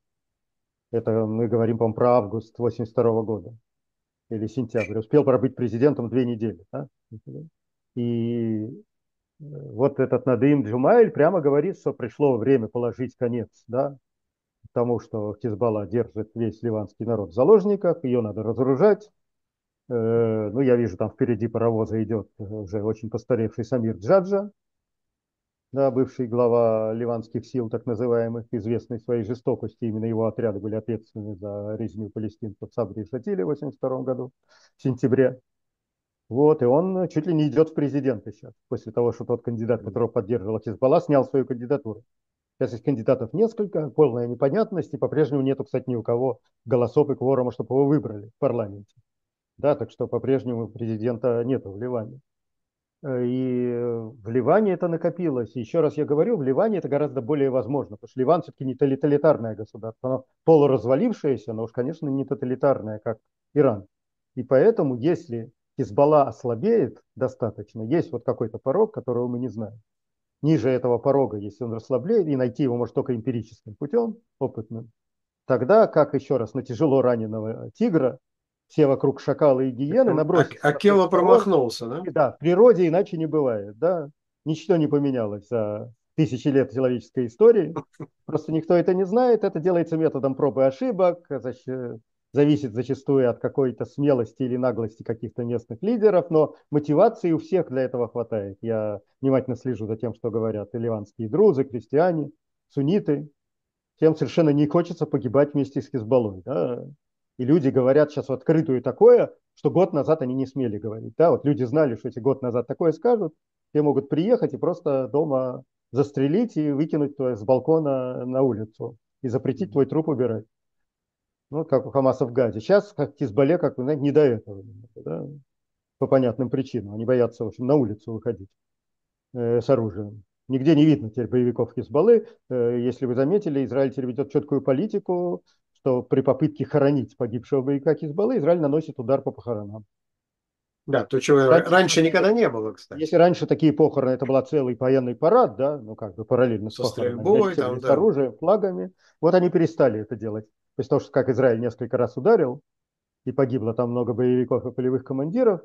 Это мы говорим, по-моему, про август восемьдесят второго года или сентябрь. Успел пробыть президентом две недели. Да? И... Вот этот Надим Джумаэль прямо говорит, что пришло время положить конец, да, тому, что Хизбалла держит весь ливанский народ в заложниках, ее надо разоружать. Э, ну, я вижу, там впереди паровоза идет уже очень постаревший Самир Джаджа, да, бывший глава ливанских сил, так называемых, известный своей жестокостью. Именно его отряды были ответственны за резню палестинцев в Сабре и Шатиле в восемьдесят втором году, в сентябре. Вот, и он чуть ли не идет в президенты сейчас, после того, что тот кандидат, которого поддерживала Хизбалла, снял свою кандидатуру. Сейчас этих кандидатов несколько, полная непонятность, и по-прежнему нету, кстати, ни у кого голосов и кворума, чтобы его выбрали в парламенте. Да, так что по-прежнему президента нету в Ливане. И в Ливане это накопилось. И еще раз я говорю, в Ливане это гораздо более возможно, потому что Ливан все-таки не тоталитарное государство, оно полуразвалившееся, но уж, конечно, не тоталитарное, как Иран. И поэтому, если Хизбалла ослабеет достаточно, есть вот какой-то порог, которого мы не знаем. Ниже этого порога, если он расслабляет, и найти его может только эмпирическим путем, опытным, тогда, как еще раз, на тяжело раненого тигра, все вокруг шакалы и гиены набросились. Акела промахнулся, да? Да, в природе иначе не бывает, да. Ничего не поменялось за тысячи лет человеческой истории. Просто никто это не знает. Это делается методом проб и ошибок. Зависит зачастую от какой-то смелости или наглости каких-то местных лидеров. Но мотивации у всех для этого хватает. Я внимательно слежу за тем, что говорят и ливанские друзы, крестьяне, сунниты. Всем совершенно не хочется погибать вместе с Хизбаллой. Да? И люди говорят сейчас в открытую такое, что год назад они не смели говорить. Да? Вот люди знали, что эти год назад такое скажут. Те могут приехать и просто дома застрелить и выкинуть с балкона на улицу. И запретить твой труп убирать. Ну, как у Хамаса в Газе. Сейчас, как Хизбалле, как вы знаете, не до этого. Да? По понятным причинам. Они боятся, в общем, на улицу выходить э, с оружием. Нигде не видно теперь боевиков Хизбаллы. Э, если вы заметили, Израиль теперь ведет четкую политику, что при попытке хоронить погибшего боевика Хизбаллы Израиль наносит удар по похоронам. Да, то, чего раньше, раньше никогда не было, кстати. Если раньше такие похороны, это был целый военный парад, да, ну как бы параллельно со с похоронами, там, с да. оружием, флагами, вот они перестали это делать. После того, что как Израиль несколько раз ударил, и погибло там много боевиков и полевых командиров,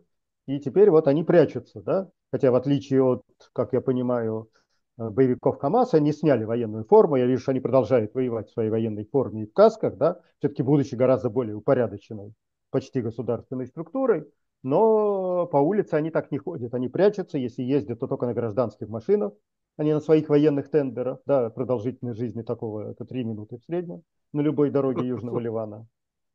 и теперь вот они прячутся, да, хотя в отличие от, как я понимаю, боевиков Хамаса, они сняли военную форму, я вижу, что они продолжают воевать в своей военной форме и в касках, да, все-таки будучи гораздо более упорядоченной, почти государственной структурой. Но по улице они так не ходят, они прячутся, если ездят, то только на гражданских машинах, а не на своих военных тендерах. Да, продолжительность жизни такого, это три минуты в среднем на любой дороге Южного Ливана.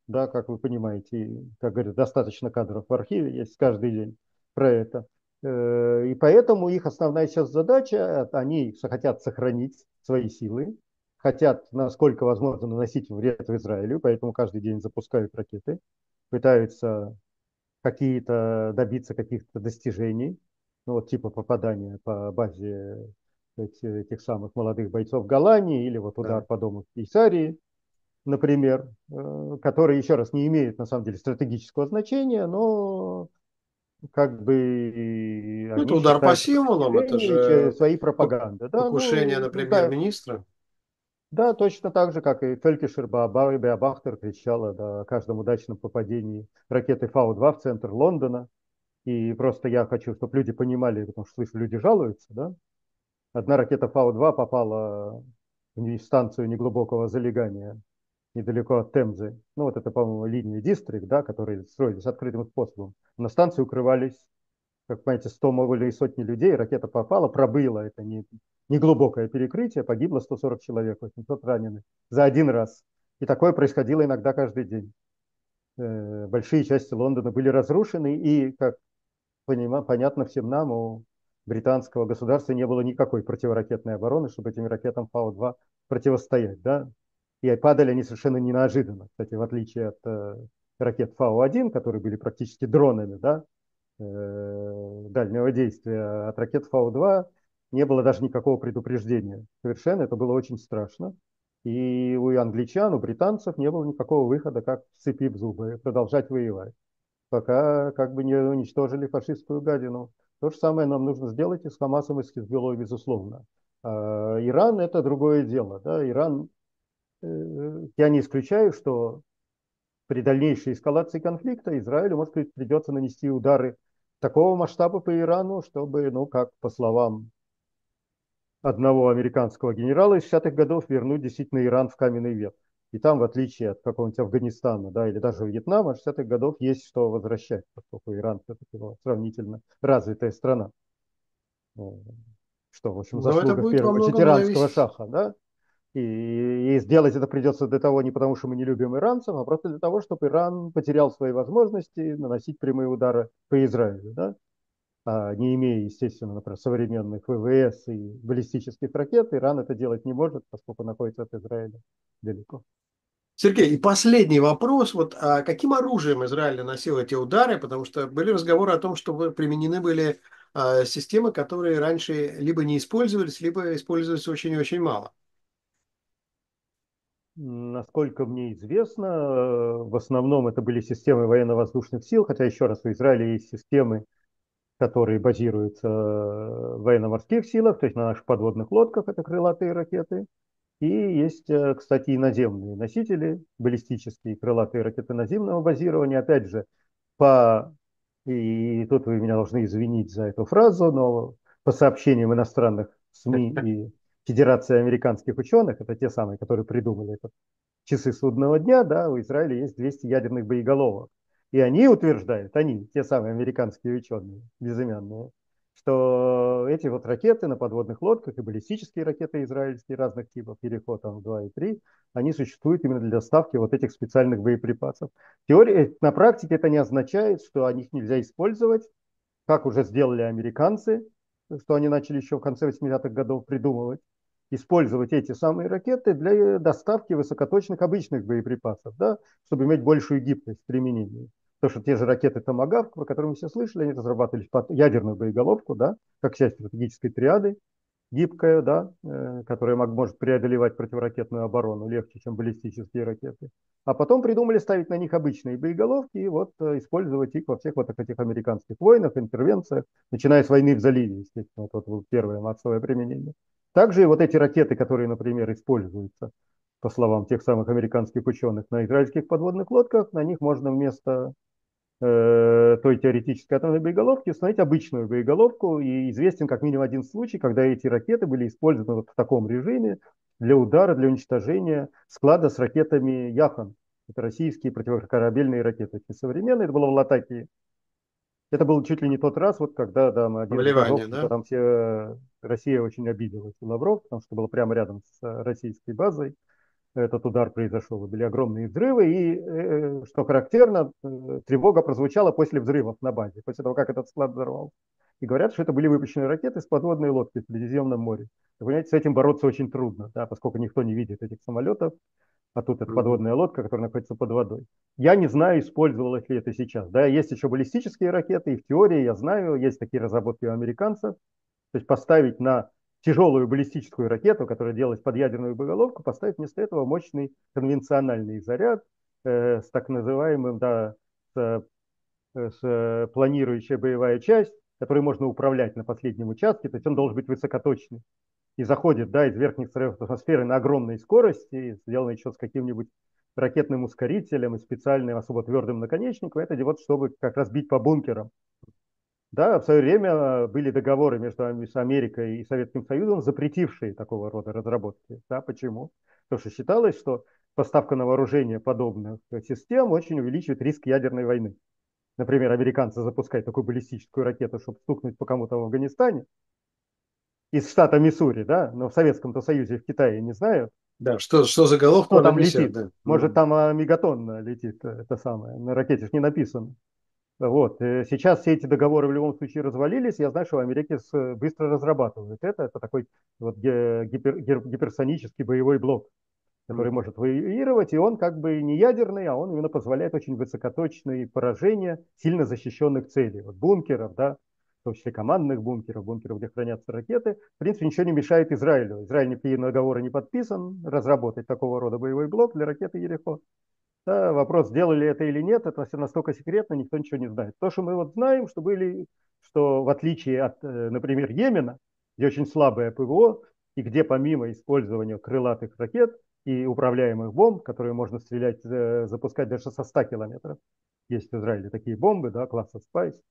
Да, как вы понимаете, как говорят, достаточно кадров в архиве, есть каждый день про это. И поэтому их основная сейчас задача, они хотят сохранить свои силы, хотят, насколько возможно, наносить вред Израилю, поэтому каждый день запускают ракеты, пытаются... какие-то добиться каких-то достижений, ну вот типа попадания по базе этих, этих самых молодых бойцов Голландии или вот удар да. по дому в Кейсарии, например, которые, еще раз, не имеют на самом деле стратегического значения, но как бы... Ну, это удар по символам, это же свои пропаганды. Покушение, да, ну, на премьер-министра. Да. Да, точно так же, как и Фелькишер Беабахтер кричала да, о каждом удачном попадении ракеты Фау два в центр Лондона. И просто я хочу, чтобы люди понимали, потому что, слышу, люди жалуются, да? Одна ракета Фау два попала в станцию неглубокого залегания недалеко от Темзы. Ну, вот это, по-моему, линия Дистрикт, да, которые строились открытым способом. На станции укрывались, как понимаете, сто или сотни людей. Ракета попала, пробыла, это не... неглубокое перекрытие, погибло сто сорок человек, восемьсот раненых за один раз. И такое происходило иногда каждый день. Большие части Лондона были разрушены, и, как понятно всем нам, у британского государства не было никакой противоракетной обороны, чтобы этим ракетам Фау два противостоять. Да? И падали они совершенно неожиданно, кстати, в отличие от ракет Фау один, которые были практически дронами, да? дальнего действия, от ракет Фау два не было даже никакого предупреждения. Совершенно это было очень страшно. И у англичан, у британцев не было никакого выхода, как сцепив зубы, продолжать воевать. Пока как бы не уничтожили фашистскую гадину. То же самое нам нужно сделать и с Хамасом, и с Хизбаллой, безусловно. А Иран – это другое дело. Да? Иран, я не исключаю, что при дальнейшей эскалации конфликта Израилю, может быть, придется нанести удары такого масштаба по Ирану, чтобы, ну, как по словам одного американского генерала из шестидесятых годов, вернуть действительно Иран в каменный век. И там, в отличие от какого-нибудь Афганистана, да, или даже Вьетнама, шестидесятых годов есть что возвращать, поскольку Иран все-таки была сравнительно развитая страна. Что, в общем, заслуга в первую очередь иранского шаха, да? И, и сделать это придется для того, не потому что мы не любим иранцев, а просто для того, чтобы Иран потерял свои возможности наносить прямые удары по Израилю, да? Не имея, естественно, например, современных ВВС и баллистических ракет, Иран это делать не может, поскольку находится от Израиля далеко. Сергей, и последний вопрос. Вот, а каким оружием Израиль наносил эти удары? Потому что были разговоры о том, что применены были а, системы, которые раньше либо не использовались, либо использовались очень и очень мало. Насколько мне известно, в основном это были системы военно-воздушных сил, хотя, еще раз, у Израиля есть системы, которые базируются в военно-морских силах, то есть на наших подводных лодках, это крылатые ракеты. И есть, кстати, и наземные носители, баллистические крылатые ракеты наземного базирования. Опять же, по... и тут вы меня должны извинить за эту фразу, но по сообщениям иностранных СМИ и Федерации американских ученых, это те самые, которые придумали это, часы судного дня, да, у Израиля есть двести ядерных боеголовок. И они утверждают, они, те самые американские ученые, безымянные, что эти вот ракеты на подводных лодках и баллистические ракеты израильские разных типов, Переход два и три, они существуют именно для доставки вот этих специальных боеприпасов. Теория, на практике это не означает, что о них нельзя использовать, как уже сделали американцы, что они начали еще в конце восьмидесятых годов придумывать, использовать эти самые ракеты для доставки высокоточных обычных боеприпасов, да, чтобы иметь большую гибкость применения. Потому что те же ракеты «Томагавк», про которые мы все слышали, они разрабатывались под ядерную боеголовку, да, как часть стратегической триады, гибкая, да, э, которая может преодолевать противоракетную оборону легче, чем баллистические ракеты. А потом придумали ставить на них обычные боеголовки и вот э, использовать их во всех вот этих американских войнах, интервенциях, начиная с войны в заливе, естественно, вот было первое массовое применение. Также и вот эти ракеты, которые, например, используются, по словам тех самых американских ученых, на израильских подводных лодках, на них можно вместо той теоретической атомной боеголовки установить обычную боеголовку, и известен как минимум один случай, когда эти ракеты были использованы вот в таком режиме для удара, для уничтожения склада с ракетами «Яхан». Это российские противокорабельные ракеты, это современные, это было в Латакии. Это был чуть ли не тот раз, вот когда да, мы один Ливане, да? Там все, Россия очень обиделась у Лавров, потому что было прямо рядом с российской базой. Этот удар произошел, были огромные взрывы, и, что характерно, тревога прозвучала после взрывов на базе, после того, как этот склад взорвался. И говорят, что это были выпущенные ракеты с подводной лодки в Средиземном море. Вы понимаете, с этим бороться очень трудно, да, поскольку никто не видит этих самолетов, а тут это подводная лодка, которая находится под водой. Я не знаю, использовалось ли это сейчас. Да, есть еще баллистические ракеты, и в теории, я знаю, есть такие разработки у американцев, то есть поставить на тяжелую баллистическую ракету, которая делалась под ядерную боеголовку, поставить вместо этого мощный конвенциональный заряд э, с так называемым, да, с, с планирующей боевая часть, которой можно управлять на последнем участке, то есть он должен быть высокоточный. И заходит, да, из верхних слоев атмосферы на огромной скорости, сделано еще с каким-нибудь ракетным ускорителем и специальным особо твердым наконечником, это вот чтобы как раз бить по бункерам. Да, в свое время были договоры между Америкой и Советским Союзом, запретившие такого рода разработки. Да, почему? Потому что считалось, что поставка на вооружение подобных систем очень увеличивает риск ядерной войны. Например, американцы запускают такую баллистическую ракету, чтобы стукнуть по кому-то в Афганистане из штата Миссури, да, но в Советском-то Союзе и в Китае не знают. Да, что, что за головку что там несет, летит? Да. Может, там а, мегатонна летит, это самое, на ракете же не написано. Вот. Сейчас все эти договоры в любом случае развалились. Я знаю, что в Америке быстро разрабатывают это. Это такой вот гипер, гиперсонический боевой блок, который может варьировать. И он как бы не ядерный, а он именно позволяет очень высокоточные поражения сильно защищенных целей. Вот бункеров, да, в том числе командных бункеров, бункеров, где хранятся ракеты. В принципе, ничего не мешает Израилю. Израиль никакие договоры не подписан. Разработать такого рода боевой блок для ракеты «Ерехо». Да, вопрос, сделали это или нет, это все настолько секретно, никто ничего не знает. То, что мы вот знаем, что были, что в отличие от, например, Йемена, где очень слабое ПВО, и где помимо использования крылатых ракет и управляемых бомб, которые можно стрелять, запускать даже со ста километров, есть в Израиле такие бомбы, да, класса Спайс.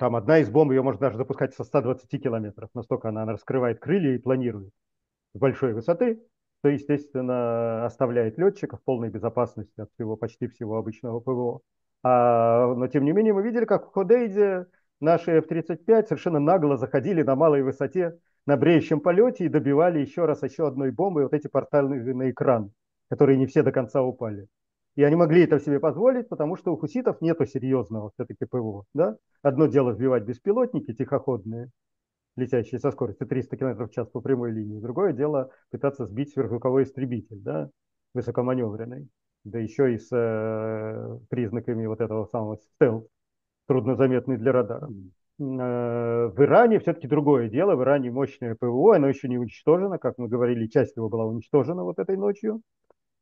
Там одна из бомб, ее можно даже запускать со ста двадцати километров, настолько она, она раскрывает крылья и планирует с большой высоты, что, естественно, оставляет летчика в полной безопасности от всего, почти всего обычного ПВО. А, но, тем не менее, мы видели, как в Ходейде наши эф тридцать пять совершенно нагло заходили на малой высоте на бреющем полете и добивали еще раз еще одной бомбой вот эти портальные на экран, которые не все до конца упали. И они могли это себе позволить, потому что у хуситов нету серьезного все-таки ПВО. Да? Одно дело сбивать беспилотники тихоходные, летящие со скоростью триста километров в час по прямой линии. Другое дело пытаться сбить сверхзвуковой истребитель, да, высокоманевренный, да еще и с э, признаками вот этого самого стелс, труднозаметный для радара. Э, в Иране все-таки другое дело. В Иране мощное ПВО, оно еще не уничтожено, как мы говорили, часть его была уничтожена вот этой ночью.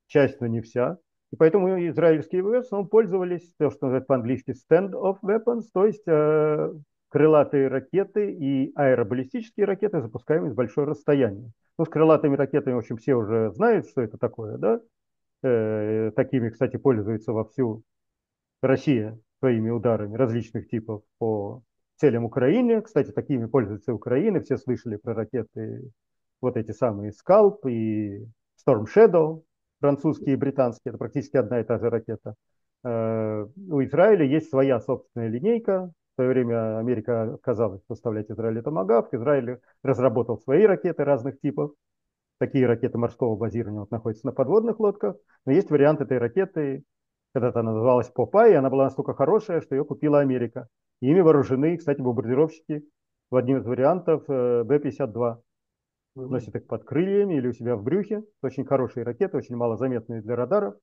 часть, но не вся. И поэтому израильские ВВС пользовались тем, что называют по-английски stand-off weapons, то есть э, крылатые ракеты и аэробаллистические ракеты, запускаемые с большого расстояния. Ну, с крылатыми ракетами, в общем, все уже знают, что это такое, да? Э, такими, кстати, пользуется вовсю Россия своими ударами различных типов по целям Украины. Кстати, такими пользуется Украина. Все слышали про ракеты, вот эти самые Скалп и Storm Shadow, французские и британские, это практически одна и та же ракета. У Израиля есть своя собственная линейка. В свое время Америка отказалась поставлять Израилю Томагавк. Израиль разработал свои ракеты разных типов. Такие ракеты морского базирования вот, находятся на подводных лодках. Но есть вариант этой ракеты, когда-то она называлась Попай, и она была настолько хорошая, что ее купила Америка. И ими вооружены, кстати, бомбардировщики в одним из вариантов Б пятьдесят два. Носят их под крыльями или у себя в брюхе. Очень хорошие ракеты, очень малозаметные для радаров.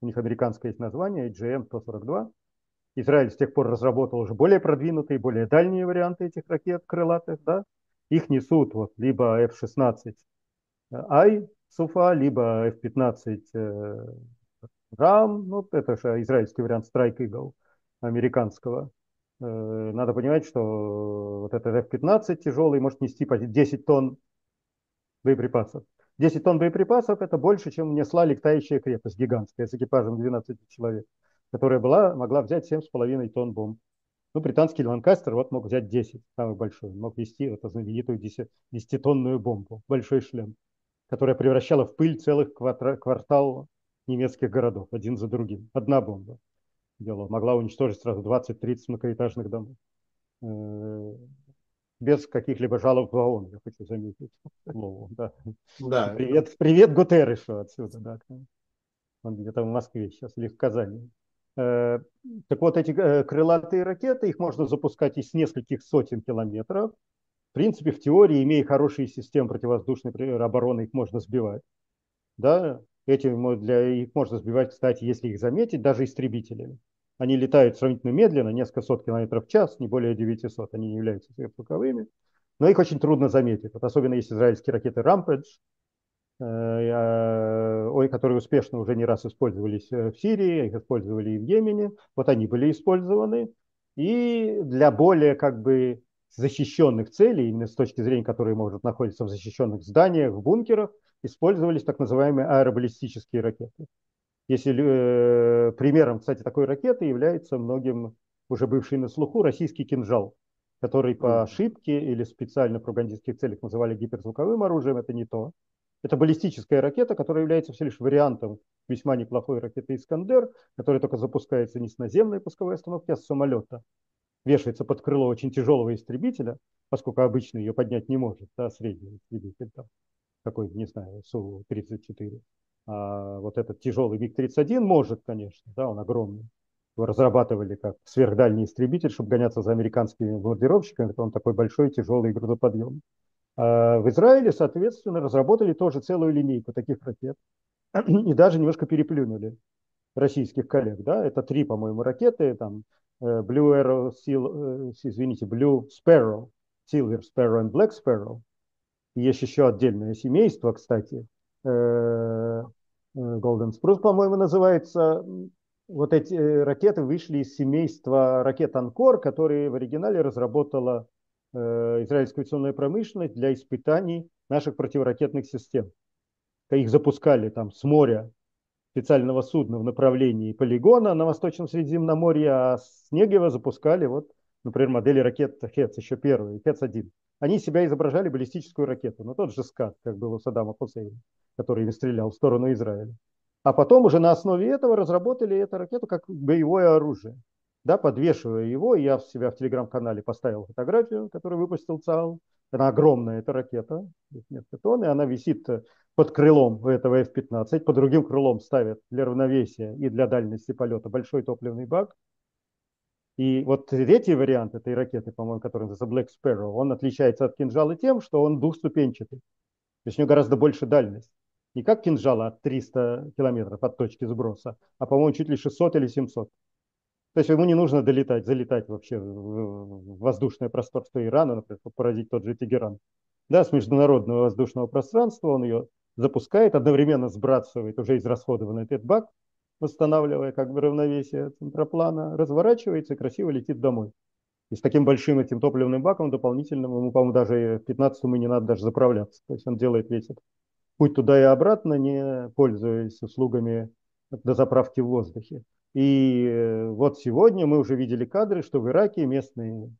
У них американское есть название, Ай Джи Эм сто сорок два. Израиль с тех пор разработал уже более продвинутые, более дальние варианты этих ракет крылатых. Да? Их несут вот, либо Эф шестнадцать Ай с Уфа, либо Эф пятнадцать Рам. Ну, это же израильский вариант Strike Eagle американского. Надо понимать, что вот этот Эф пятнадцать тяжелый может нести десять тонн боеприпасов. десять тонн боеприпасов — это больше, чем несла летающая крепость гигантская с экипажем двенадцать человек, которая была, могла взять семь с половиной тонн бомб. Ну, британский Ланкастер вот мог взять десять, самый большой, мог вести эту знаменитую десятитонную бомбу, большой шлем, которая превращала в пыль целых квартал немецких городов, один за другим. Одна бомба делала, могла уничтожить сразу двадцать-тридцать многоэтажных домов. Без каких-либо жалоб в ООН, я хочу заметить. Да. Да. Привет, привет Гутерришу отсюда. Да. Он где-то в Москве сейчас или в Казани. Так вот, эти крылатые ракеты, их можно запускать из нескольких сотен километров. В принципе, в теории, имея хорошие системы противовоздушной обороны, их можно сбивать. Да? Эти, для, их можно сбивать, кстати, если их заметить, даже истребителями. Они летают сравнительно медленно, несколько сот километров в час, не более девятисот. Они не являются сверхзвуковыми, но их очень трудно заметить. Вот особенно есть израильские ракеты Rampage, которые успешно уже не раз использовались в Сирии, их использовали и в Йемене. Вот они были использованы. И для более как бы защищенных целей, именно с точки зрения, которые могут находиться в защищенных зданиях, в бункерах, использовались так называемые аэробаллистические ракеты. Если э, примером, кстати, такой ракеты является многим уже бывший на слуху российский «Кинжал», который по ошибке или специально в пропагандистских целях называли гиперзвуковым оружием. Это не то. Это баллистическая ракета, которая является всего лишь вариантом весьма неплохой ракеты «Искандер», которая только запускается не с наземной пусковой установки, а с самолета. Вешается под крыло очень тяжелого истребителя, поскольку обычно ее поднять не может, да, средний истребитель, там, какой-то, не знаю, Су тридцать четыре. А вот этот тяжелый Миг тридцать один может, конечно, да, он огромный. Его разрабатывали как сверхдальний истребитель, чтобы гоняться за американскими бомбардировщиками. Это он такой большой, тяжелый, грузоподъемный. А в Израиле, соответственно, разработали тоже целую линейку таких ракет. И даже немножко переплюнули российских коллег. Да? Это три, по-моему, ракеты. Там, Blue, Arrow, Seal, извините, Blue Sparrow, Silver Sparrow и Black Sparrow. Есть еще отдельное семейство, кстати. Golden Spruce, по-моему, называется. Вот эти ракеты вышли из семейства ракет «Анкор», которые в оригинале разработала израильская авиационная промышленность для испытаний наших противоракетных систем. Их запускали там с моря специального судна в направлении полигона на Восточном Средиземноморье, а с Негева запускали, вот, например, модели ракет «Хец», еще первые, «Хец один». Они себя изображали баллистическую ракету, но тот же скат, как был у Саддама Хусейна, который им стрелял в сторону Израиля. А потом уже на основе этого разработали эту ракету как боевое оружие. Да, подвешивая его, я в себя в телеграм-канале поставил фотографию, которую выпустил ЦАЛ. Она огромная, эта ракета, несколько тонн, и она висит под крылом этого Эф пятнадцать. Под другим крылом ставят для равновесия и для дальности полета большой топливный бак. И вот третий вариант этой ракеты, по-моему, который называется Black Sparrow, он отличается от «Кинжала» тем, что он двухступенчатый. То есть у него гораздо больше дальность. Не как «Кинжала» от трёхсот километров от точки сброса, а, по-моему, чуть ли шестьсот или семьсот. То есть ему не нужно долетать, залетать вообще в воздушное пространство Ирана, например, поразить тот же Тегеран. Да, с международного воздушного пространства он ее запускает, одновременно сбрасывает уже израсходованный тетбак, восстанавливая как бы равновесие центроплана, разворачивается и красиво летит домой. И с таким большим этим топливным баком дополнительным, ему, по-моему, даже пятнадцатому не надо даже заправляться. То есть он делает весь этот путь туда и обратно, не пользуясь услугами дозаправки в воздухе. И вот сегодня мы уже видели кадры, что в Ираке местные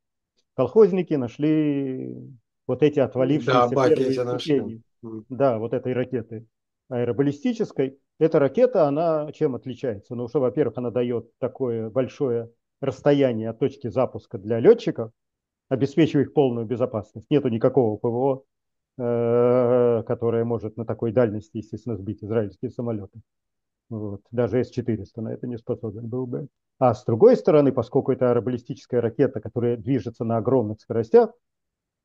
колхозники нашли вот эти отвалившиеся да, первые да, вот этой ракеты аэробаллистической. Эта ракета, она чем отличается? Ну, что, во-первых, она дает такое большое расстояние от точки запуска для летчиков, обеспечивая их полную безопасность. Нету никакого ПВО, э, которое может на такой дальности, естественно, сбить израильские самолеты. Вот. Даже эс четыреста на это не способен был бы. А с другой стороны, поскольку это аэробаллистическая ракета, которая движется на огромных скоростях,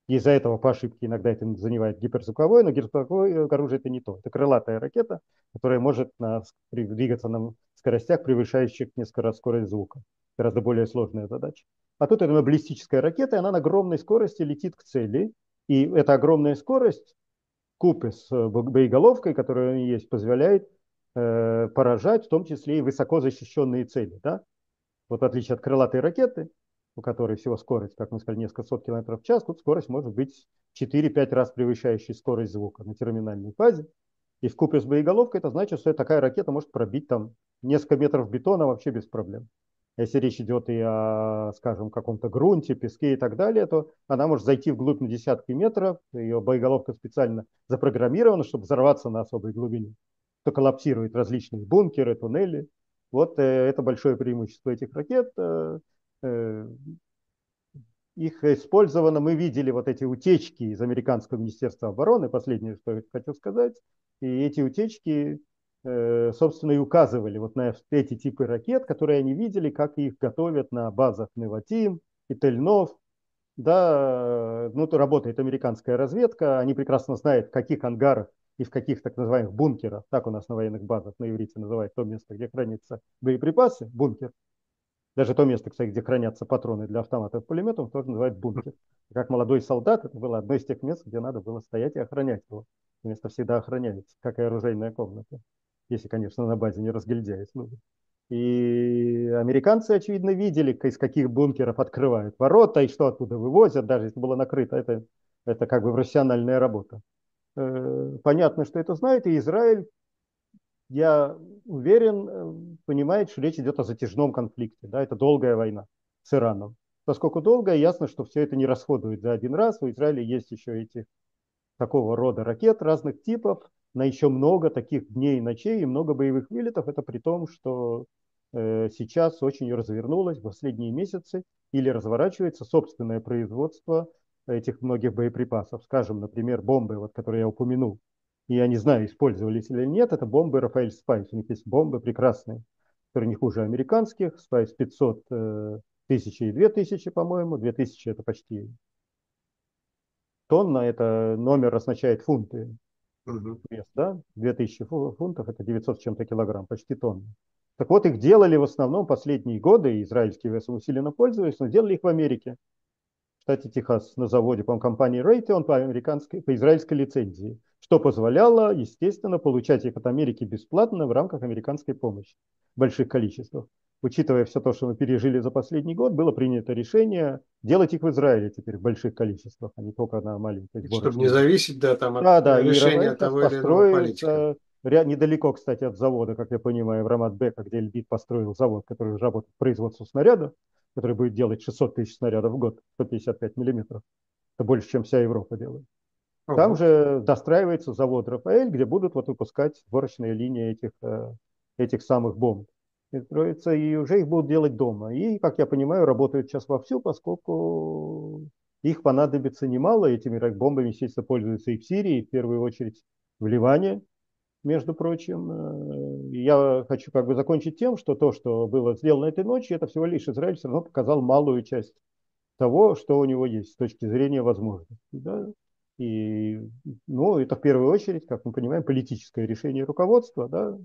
из-за этого по ошибке иногда это занимает гиперзвуковое, но гиперзвуковое оружие это не то. Это крылатая ракета, которая может на, двигаться на скоростях, превышающих несколько раз скорость звука. Гораздо более сложная задача. А тут это баллистическая ракета, и она на огромной скорости летит к цели. И эта огромная скорость, вкупе с боеголовкой, которая у нее есть, позволяет э, поражать в том числе и высоко защищенные цели. Да? Вот в отличие от крылатой ракеты, у которой всего скорость, как мы сказали, несколько сот километров в час, тут скорость может быть четыре-пять раз превышающая скорость звука на терминальной фазе. И вкупе с боеголовкой это значит, что такая ракета может пробить там несколько метров бетона вообще без проблем. Если речь идет и о, скажем, каком-то грунте, песке и так далее, то она может зайти вглубь на десятки метров, ее боеголовка специально запрограммирована, чтобы взорваться на особой глубине, что коллапсирует различные бункеры, туннели. Вот это большое преимущество этих ракет. Их использовано, мы видели вот эти утечки из американского министерства обороны, последнее, что я хочу сказать, и эти утечки... собственно, и указывали вот на эти типы ракет, которые они видели, как их готовят на базах Неватим и Тель-Нов. Да, ну, то работает американская разведка, они прекрасно знают, в каких ангарах и в каких так называемых бункерах, так у нас на военных базах на иврите называют то место, где хранятся боеприпасы, бункер. Даже то место, кстати, где хранятся патроны для автоматов и пулеметов, тоже называют бункер. Как молодой солдат, это было одно из тех мест, где надо было стоять и охранять его. Место всегда охраняется, как и оружейная комната. Если, конечно, на базе не разгильдяют. И американцы, очевидно, видели, из каких бункеров открывают ворота и что оттуда вывозят, даже если было накрыто. Это, это как бы профессиональная работа. Понятно, что это знает, и Израиль, я уверен, понимает, что речь идет о затяжном конфликте. Да? Это долгая война с Ираном. Поскольку долгая, ясно, что все это не расходует за один раз. У Израиля есть еще эти такого рода ракет разных типов, на еще много таких дней и ночей и много боевых вылетов. Это при том, что э, сейчас очень развернулось в последние месяцы или разворачивается собственное производство этих многих боеприпасов. Скажем, например, бомбы, вот, которые я упомянул. И я не знаю, использовались или нет. Это бомбы Рафаэль Спайс. У них есть бомбы прекрасные, которые не хуже американских. Спайс пятьсот, э, тысячи и две тысячи, по-моему. две тысячи это почти тонна. Это номер означает фунты. Вес, да? две тысячи фунтов, это девятьсот с чем-то килограмм, почти тонна. Так вот, их делали в основном последние годы, и израильские весы усиленно пользовались, но делали их в Америке. В штате Техас на заводе, по-моему, компании Рейте, он по американской, по израильской лицензии, что позволяло, естественно, получать их от Америки бесплатно в рамках американской помощи в больших количествах. Учитывая все то, что мы пережили за последний год, было принято решение делать их в Израиле теперь в больших количествах, а не только на маленькой сборочке. Чтобы не зависеть да, там, от да, да, решения того или иного политика. Недалеко, кстати, от завода, как я понимаю, в Рамат-Бека, где Эльбит построил завод, который работает по производству снарядов, который будет делать шестьсот тысяч снарядов в год, сто пятьдесят пять миллиметров. Это больше, чем вся Европа делает. Ого. Там же достраивается завод Рафаэль, где будут вот, выпускать сборочные линии этих, этих самых бомб. И уже их будут делать дома. И, как я понимаю, работают сейчас вовсю, поскольку их понадобится немало. Этими бомбами, естественно, пользуются и в Сирии, и в первую очередь в Ливане, между прочим. И я хочу как бы закончить тем, что то, что было сделано этой ночью, это всего лишь Израиль все равно показал малую часть того, что у него есть с точки зрения возможностей. Да? И, ну, это в первую очередь, как мы понимаем, политическое решение руководства, да?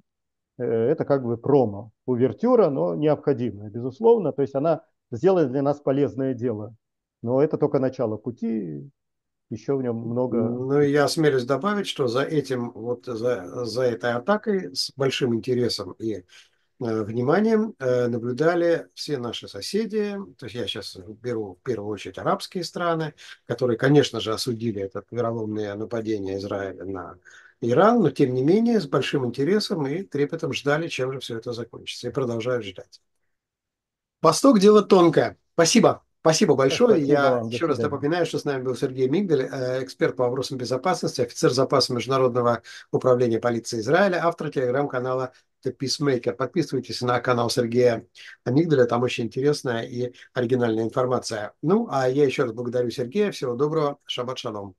Это как бы промо, увертюра, но необходимая, безусловно. То есть она сделает для нас полезное дело. Но это только начало пути. еще в нем много... Ну, я осмелюсь добавить, что за этим, вот за, за этой атакой с большим интересом и э, вниманием э, наблюдали все наши соседи, то есть я сейчас беру в первую очередь арабские страны, которые, конечно же, осудили это вероломное нападение Израиля на Иран, но, тем не менее, с большим интересом и трепетом ждали, чем же все это закончится, и продолжают ждать. Восток – дело тонкое. Спасибо. Спасибо большое. Спасибо Я вам, еще раз напоминаю, что с нами был Сергей Мигдаль, эксперт по вопросам безопасности, офицер запаса Международного управления полиции Израиля, автор телеграм-канала The Peacemaker. Подписывайтесь на канал Сергея Мигдаля, там очень интересная и оригинальная информация. Ну, а я еще раз благодарю Сергея. Всего доброго. Шаббат шалом.